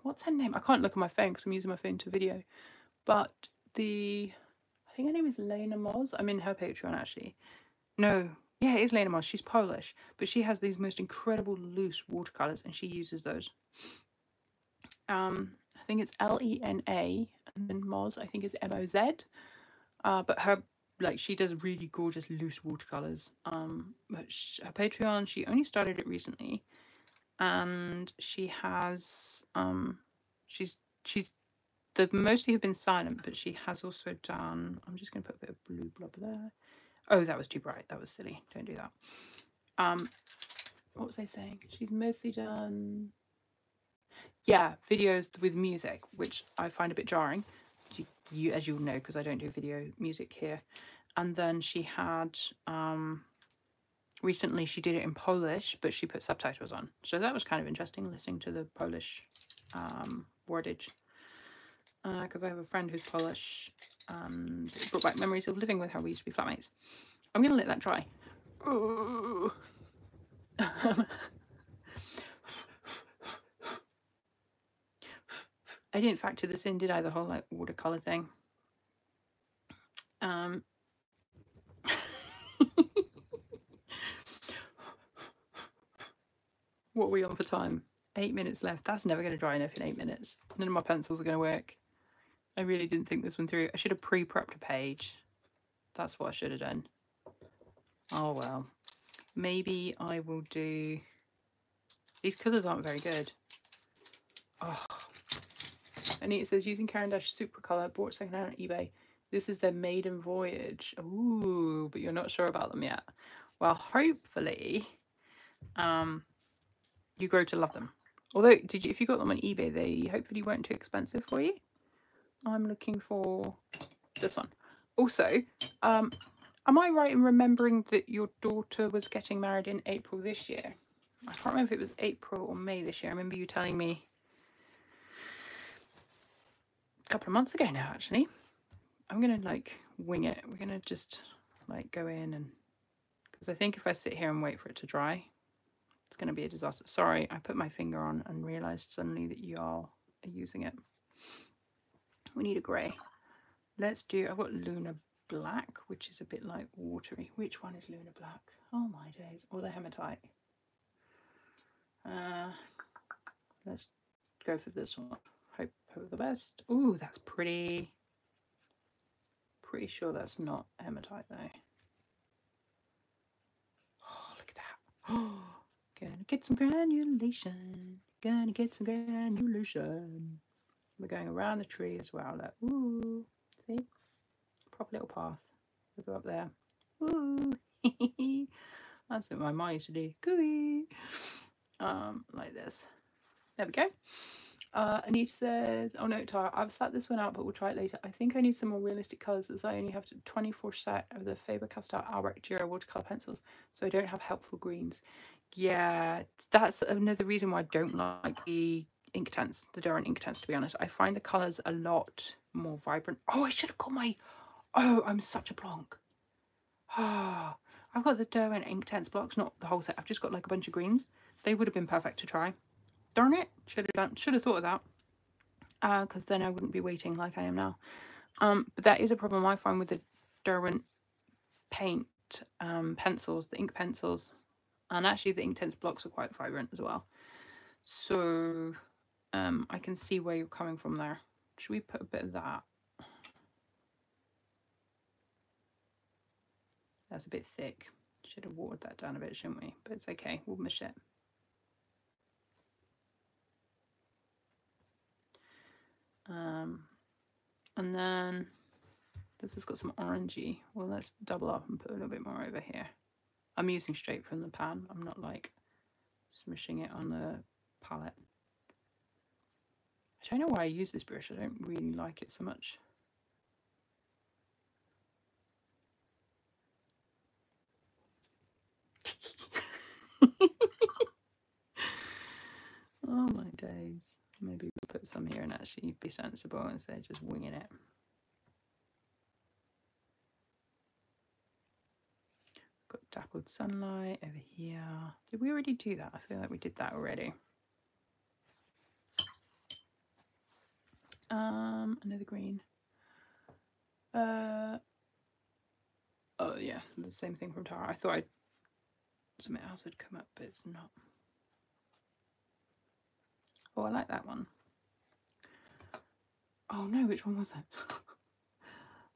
What's her name? I can't look at my phone because I'm using my phone to video. But I think her name is Lena Moz. I'm in her Patreon actually. No, yeah, it is Lena Moz. She's Polish. But she has these most incredible loose watercolours and she uses those. I think it's L-E-N-A and then Moz, I think it's M-O-Z. But her... like she does really gorgeous loose watercolors, but her Patreon, she only started it recently, and she has she's the mostly have been silent, but she has also done, I'm just gonna put a bit of blue blob there. Oh, that was too bright, that was silly, don't do that. What was I saying? She's mostly done, yeah, videos with music, which I find a bit jarring, you as you'll know, because I don't do video music here. And then she had recently she did it in Polish, but she put subtitles on, so that was kind of interesting listening to the Polish wordage, because I have a friend who's Polish and it brought back memories of living with her. We used to be flatmates. I'm gonna let that dry. I didn't factor this in, did I? The whole like watercolor thing. What are we on for time? 8 minutes left. That's never going to dry enough in 8 minutes. None of my pencils are going to work. I really didn't think this one through. I should have pre-prepped a page. That's what I should have done. Oh well. Maybe I will do... These colours aren't very good. Oh. Anita says, using Caran d'Ache Supracolor, bought secondhand on eBay. This is their maiden voyage. Ooh, but you're not sure about them yet. Well, hopefully you grow to love them. Although, if you got them on eBay, they hopefully weren't too expensive for you. I'm looking for this one. Also, am I right in remembering that your daughter was getting married in April this year? I can't remember if it was April or May this year. I remember you telling me a couple of months ago now, actually. I'm gonna like wing it. We're gonna just like go in and Because I think if I sit here and wait for it to dry, it's going to be a disaster. Sorry, I put my finger on and realized suddenly that you all are using it. We need a grey. Let's do, I've got Luna Black, which is a bit like watery. Which one is Luna Black? Oh my days. Or the Hematite. Let's go for this one. Hope for the best. Ooh, that's pretty. Pretty sure that's not Hematite though. Oh, look at that. Oh, gonna get some granulation. Gonna get some granulation. We're going around the tree as well. Like, ooh, see? Proper little path. We'll go up there. Ooh. That's what my mom used to do. Cooey. Like this. There we go. Anita says, oh no, Tara, I've sat this one out, but we'll try it later. I think I need some more realistic colours as I only have 24 set of the Faber-Castell Albrecht Dürer watercolour pencils, so I don't have helpful greens. Yeah, that's another reason why I don't like the ink tents, the Derwent ink tents, to be honest. I find the colours a lot more vibrant. Oh, I should have got my, oh, I'm such a plonk. Ah, I've got the Derwent ink tents blocks, not the whole set. I've just got like a bunch of greens. They would have been perfect to try. Darn it, should have thought of that, because then I wouldn't be waiting like I am now. But that is a problem I find with the Derwent paint pencils, the ink pencils, and actually the ink tense blocks are quite vibrant as well. So I can see where you're coming from there. Should we put a bit of that? That's a bit thick. Should have watered that down a bit, shouldn't we? But it's okay, we'll miss it. And then this has got some orangey. Well, let's double up and put a little bit more over here. I'm using straight from the pan. I'm not like smishing it on the palette. I don't know why I use this brush. I don't really like it so much. Oh my days. Maybe we'll put some here and actually be sensible instead of just winging it. Got dappled sunlight over here. Did we already do that? I feel like we did that already. Another green. Oh yeah, the same thing from Tara. I thought something else had come up, but it's not. Oh, I like that one. Oh no, which one was that?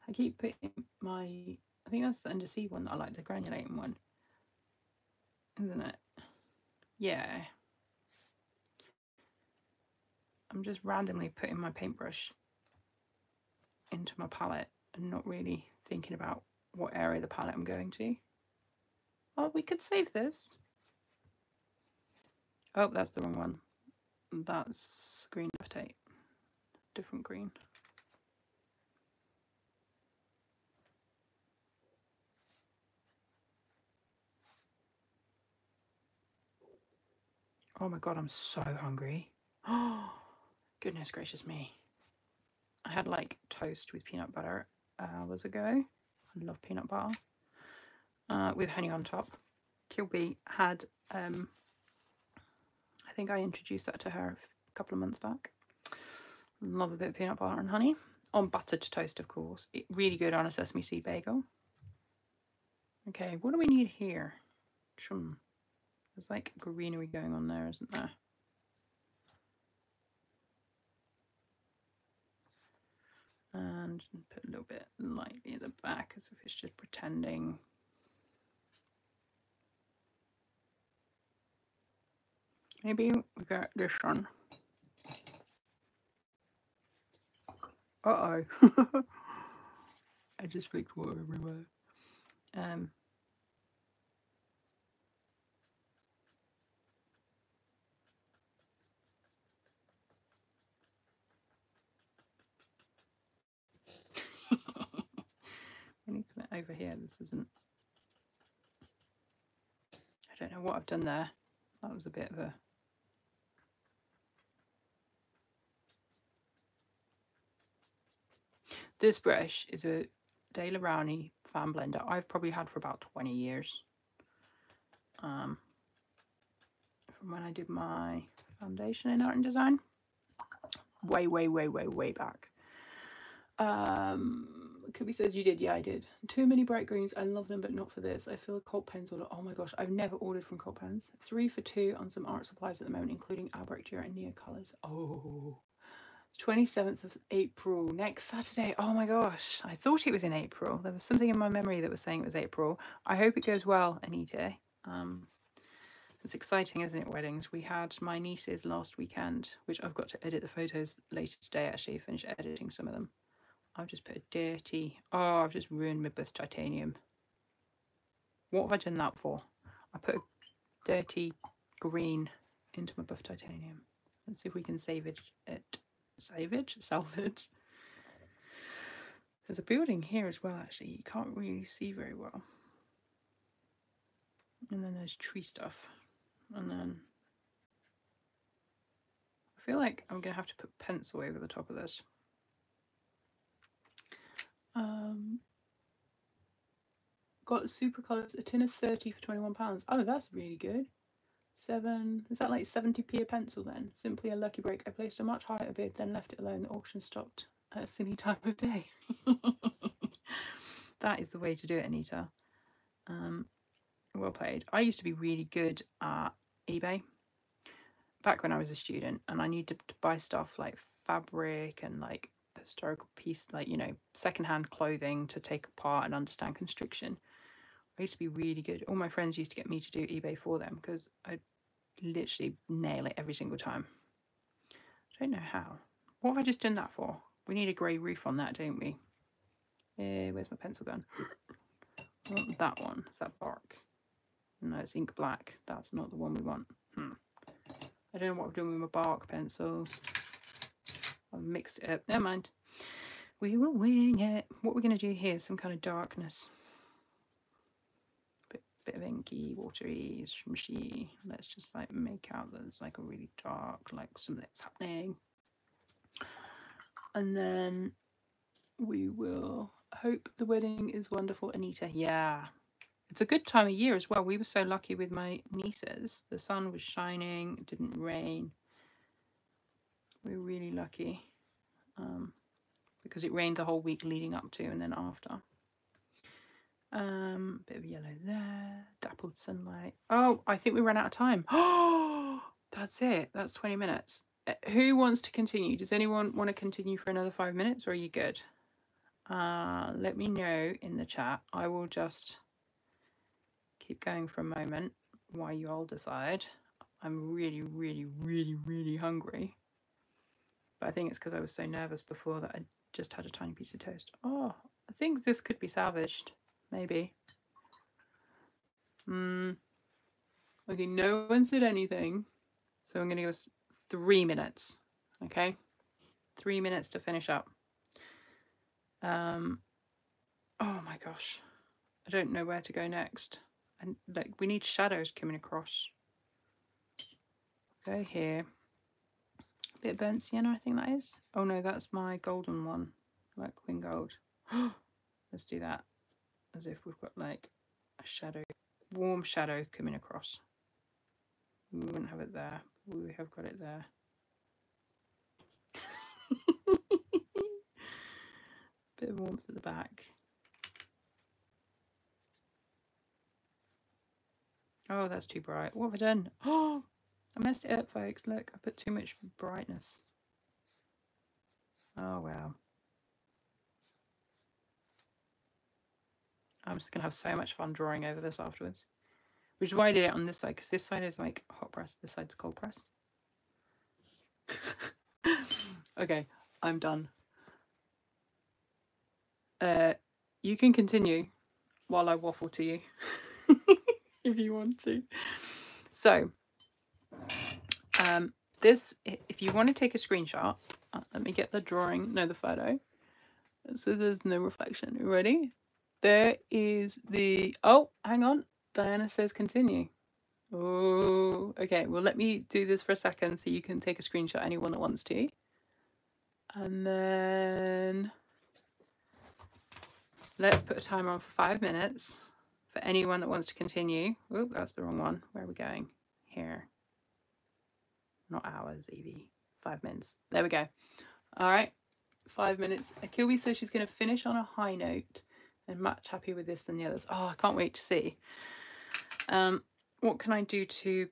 I keep putting my... I think that's the undersea one that I like, the granulating one. Isn't it? Yeah. I'm just randomly putting my paintbrush into my palette and not really thinking about what area of the palette I'm going to. Oh, we could save this. Oh, that's the wrong one. That's green potato, different green. Oh my god, I'm so hungry. Oh, goodness gracious me. I had like toast with peanut butter hours ago. I love peanut butter. With honey on top. Kilby had I think I introduced that to her a couple of months back. Love a bit of peanut butter and honey. On buttered toast, of course. Really good on a sesame seed bagel. Okay, what do we need here? There's like greenery going on there, isn't there? And put a little bit lightly at the back as if it's just pretending. Maybe we got this one. Uh-oh. I just flicked water everywhere. I need something over here. This isn't... I don't know what I've done there. That was a bit of a... This brush is a Daler Rowney fan blender I've probably had for about 20 years. from when I did my foundation in art and design, way back. Kubi says you did. Yeah, I did. Too many bright greens. I love them, but not for this. I feel Cult Pens order. Oh my gosh, I've never ordered from Cult Pens. 3 for 2 on some art supplies at the moment, including Albrecht Dürer and Neocolors. Oh, 27th of April, next Saturday. Oh my gosh, I thought it was in April. There was something in my memory that was saying it was April. I hope it goes well, Anita. It's exciting, isn't it, weddings? We had my niece's last weekend, which I've got to edit the photos later today, actually, finish editing some of them. I've just put a dirty... Oh, I've just ruined my birth titanium. What have I done that for? I put a dirty green into my buff titanium. Let's see if we can salvage it. Salvage? There's a building here as well, actually. You can't really see very well. And then there's tree stuff. And then... I feel like I'm going to have to put pencil over the top of this. Got super colours, a tin of 30 for £21. Oh, that's really good. Is that like 70p a pencil then? Simply a lucky break. I placed a much higher bid, then left it alone. The auction stopped at a silly time of day. That is the way to do it, Anita. Well played. I used to be really good at eBay back when I was a student, and I needed to buy stuff like fabric and like historical piece, like, you know, secondhand clothing to take apart and understand constriction. I used to be really good. All my friends used to get me to do eBay for them because I literally nail it every single time. I don't know how. What have I just done that for? We need a grey roof on that, don't we? Where's my pencil gun? I want that one. Is that bark? No, it's ink black. That's not the one we want. I don't know what I've done with my bark pencil. I've mixed it up. Never mind. We will wing it. What we're going to do here is some kind of darkness. Bit of inky, watery, smushy. Let's just like make out that it's like a really dark, like something that's happening. And then we will hope the wedding is wonderful, Anita. Yeah. It's a good time of year as well. We were so lucky with my nieces. The sun was shining. It didn't rain. We were really lucky because it rained the whole week leading up to and then after. Bit of yellow there, dappled sunlight. Oh, I think we ran out of time. Oh, that's it. That's 20 minutes. Who wants to continue? Does anyone want to continue for another 5 minutes, or are you good? Let me know in the chat. I will just keep going for a moment while you all decide. I'm really hungry. But I think it's because I was so nervous before that I just had a tiny piece of toast. Oh, I think this could be salvaged. Maybe. Okay, no one said anything. So I'm going to give us 3 minutes. Okay? 3 minutes to finish up. Oh my gosh. I don't know where to go next. And like, we need shadows coming across. Go here. Bit of burnt sienna, I think that is. Oh no, that's my golden one, like queen gold. Let's do that as if we've got like a shadow, warm shadow coming across. We wouldn't have it there, but we have got it there. Bit of warmth at the back. Oh, that's too bright. What have I done? Oh, I messed it up, folks. Look, I put too much brightness. Oh, wow. I'm just going to have so much fun drawing over this afterwards. Which is why I did it on this side, because this side is like hot press, this side's cold press. Okay, I'm done. You can continue while I waffle to you if you want to. So... this, if you want to take a screenshot, let me get the drawing, no, the photo, so there's no reflection. Ready? There is the, oh, hang on, Diana says continue. Oh, okay, well, let me do this for a second so you can take a screenshot, anyone that wants to. And then let's put a timer on for 5 minutes. for anyone that wants to continue. Oh, that's the wrong one. Where are we going? Here. Not hours, Evie. 5 minutes. There we go. All right. 5 minutes. Kilby says she's going to finish on a high note and much happier with this than the others. Oh, I can't wait to see. What can I do to...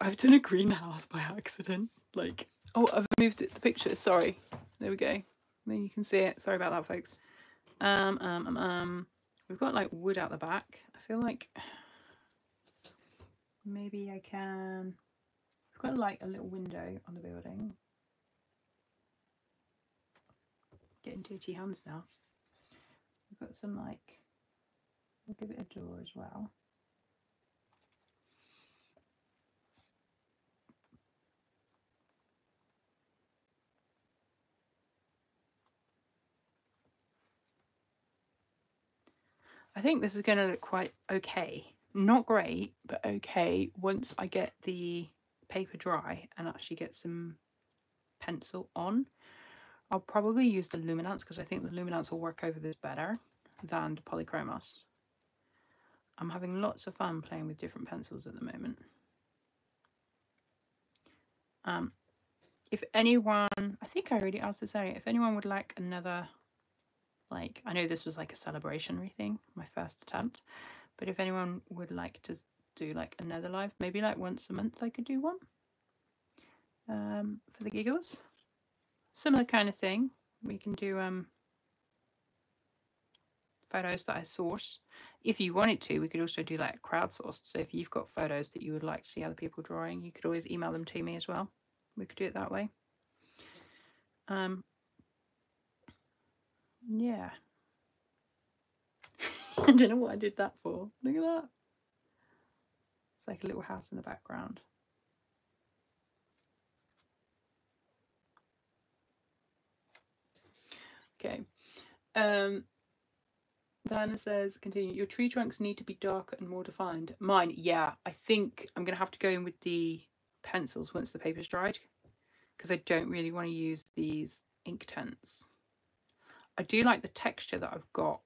I've done a greenhouse by accident. Like, oh, I've moved the picture. Sorry. There we go. Then you can see it. Sorry about that, folks. We've got like wood out the back. I feel like maybe I can... I've got like a little window on the building. Getting dirty hands now. We've got some like... We'll give it a door as well. I think this is going to look quite okay. Not great, but okay once I get the paper dry and actually get some pencil on. I'll probably use the luminance because I think the luminance will work over this better than the Polychromos. I'm having lots of fun playing with different pencils at the moment. If anyone, I think I already asked this earlier, if anyone would like another... Like, I know this was like a celebrationary thing, my first attempt, but if anyone would like to do like another live, maybe like once a month I could do one for the giggles. Similar kind of thing. We can do photos that I source. If you wanted to, we could also do like crowdsourced. So if you've got photos that you would like to see other people drawing, you could always email them to me as well. We could do it that way. Yeah. I don't know what I did that for. Look at that. It's like a little house in the background. Okay. Diana says, continue. Your tree trunks need to be darker and more defined. Mine, yeah. I think I'm going to have to go in with the pencils once the paper's dried. Because I don't really want to use these ink tents. I do like the texture that I've got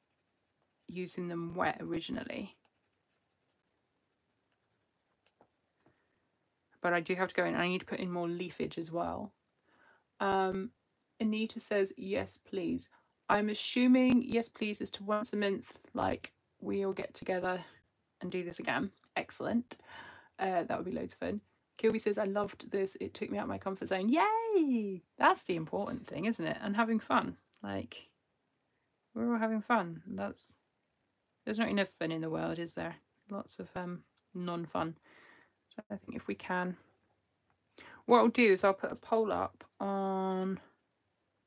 using them wet originally. But I do have to go in. I need to put in more leafage as well. Anita says, yes, please. I'm assuming yes, please is to once a month, like we all get together and do this again. Excellent. That would be loads of fun. Kilby says, I loved this. It took me out of my comfort zone. Yay! That's the important thing, isn't it? And having fun. Like... We're all having fun. That's... There's not enough fun in the world, is there? Lots of non-fun. So I think if we can... What I'll do is I'll put a poll up on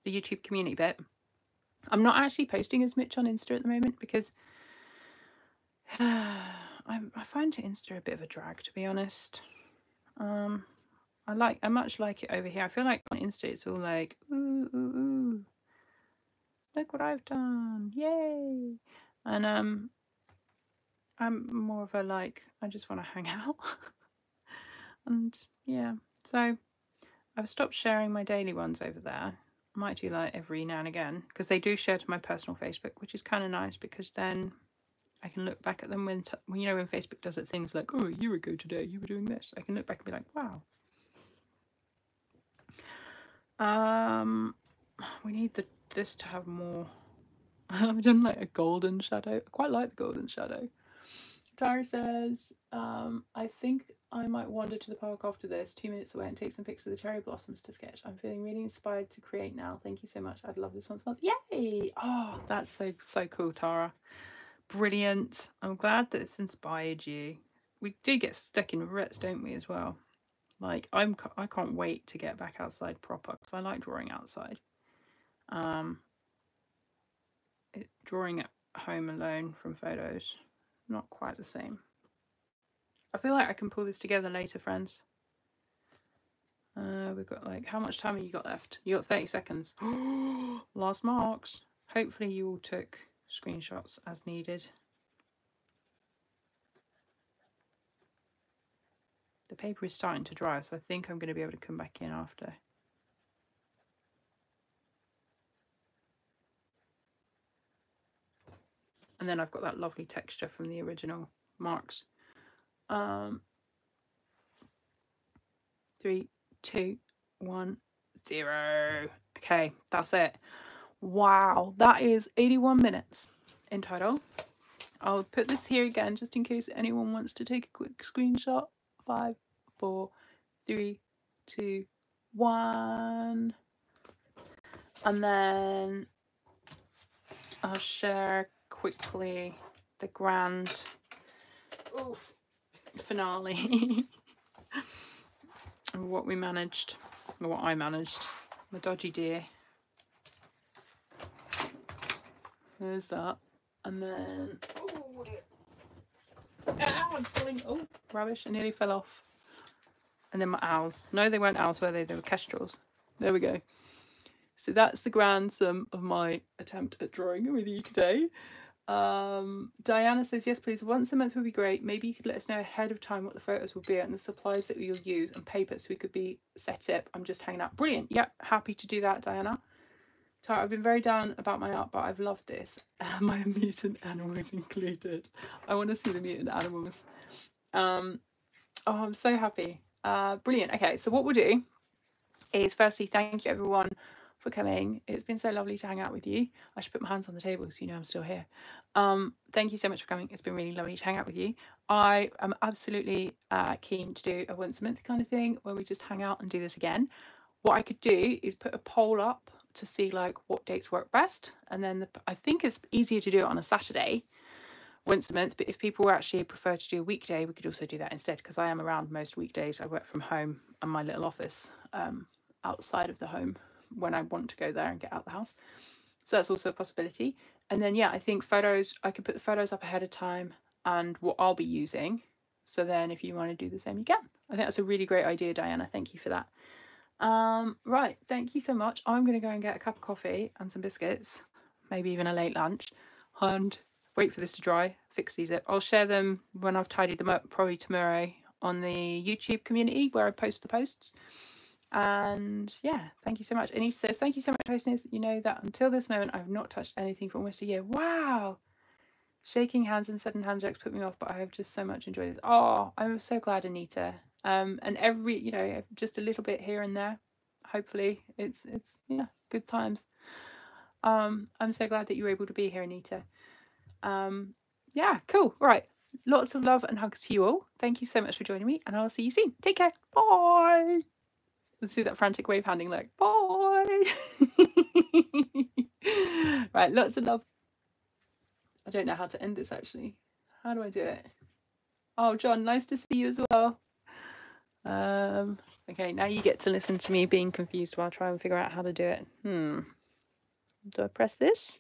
the YouTube community bit. I'm not actually posting as much on Insta at the moment because I find Insta a bit of a drag, to be honest. I much like it over here. I feel like on Insta it's all like, ooh, ooh, ooh. Look what I've done, yay. And I'm more of a like, I just want to hang out. And yeah, so I've stopped sharing my daily ones over there. I might do like every now and again because they do share to my personal Facebook, which is kind of nice because then I can look back at them when, you know, when Facebook does it, things like, oh, a year ago today you were doing this. I can look back and be like, wow. We need this to have more. I've done like a golden shadow. I quite like the golden shadow. Tara says, I think I might wander to the park after this, 2 minutes away, and take some pics of the cherry blossoms to sketch. I'm feeling really inspired to create now. Thank you so much. I'd love this once a month. Yay! Oh, that's so cool, Tara. Brilliant. I'm glad that it's inspired you. We do get stuck in ruts, don't we, as well? Like, I can't wait to get back outside proper because I like drawing outside. Drawing at home alone from photos, not quite the same. I feel like I can pull this together later, friends. We've got like, how much time have you got left? You got 30 seconds. Last marks. Hopefully you all took screenshots as needed. The paper is starting to dry, so I think I'm going to be able to come back in after. And then I've got that lovely texture from the original marks. 3, 2, 1, 0. Okay, that's it. Wow, that is 81 minutes in total. I'll put this here again just in case anyone wants to take a quick screenshot. 5, 4, 3, 2, 1. And then I'll share quickly the grand finale of what we managed, or what I managed. My dodgy deer. There's that. And then, oh, ow, I'm falling. Oh, rubbish, I nearly fell off. And then my owls. No, they weren't owls, were they? They were kestrels. There we go. So that's the grand sum of my attempt at drawing with you today. Diana says, yes, please, once a month would be great. Maybe you could let us know ahead of time what the photos will be and the supplies that you'll use and paper so we could be set up. I'm just hanging out. Brilliant. Yep, happy to do that, Diana. Tara, I've been very down about my art, but I've loved this. My mutant animal is included. I want to see the mutant animals. Oh, I'm so happy. Brilliant. Okay, so what we'll do is, firstly, thank you everyone for coming. It's been so lovely to hang out with you. I should put my hands on the table so you know I'm still here. Thank you so much for coming. It's been really lovely to hang out with you. I am absolutely keen to do a once a month kind of thing where we just hang out and do this again. What I could do is put a poll up to see like what dates work best, and then I think it's easier to do it on a Saturday once a month, but if people actually prefer to do a weekday, we could also do that instead, because I am around most weekdays. I work from home and my little office outside of the home when I want to go there and get out the house, so that's also a possibility. And then yeah, I think photos, I could put the photos up ahead of time and what I'll be using, so then if you want to do the same you can. I think that's a really great idea, Diana, thank you for that. Right, thank you so much. I'm gonna go and get a cup of coffee and some biscuits, maybe even a late lunch, and wait for this to dry, fix these up. I'll share them when I've tidied them up, probably tomorrow, on the YouTube community where I post the posts. And yeah, thank you so much. And he says, thank you so much for hosting this. You know that until this moment I've not touched anything for almost a year. Wow, shaking hands and sudden hand jacks put me off, but I have just so much enjoyed it. Oh, I'm so glad, Anita. And every, you know, just a little bit here and there, hopefully it's yeah, good times. I'm so glad that you were able to be here, Anita. Yeah, cool. All right, lots of love and hugs to you all. Thank you so much for joining me, and I'll see you soon. Take care. Bye. Let's see that frantic wave handing like bye. Right, lots of love. I don't know how to end this actually. How do I do it? Oh, John, nice to see you as well. Okay, now you get to listen to me being confused while I try and figure out how to do it. Do I press this?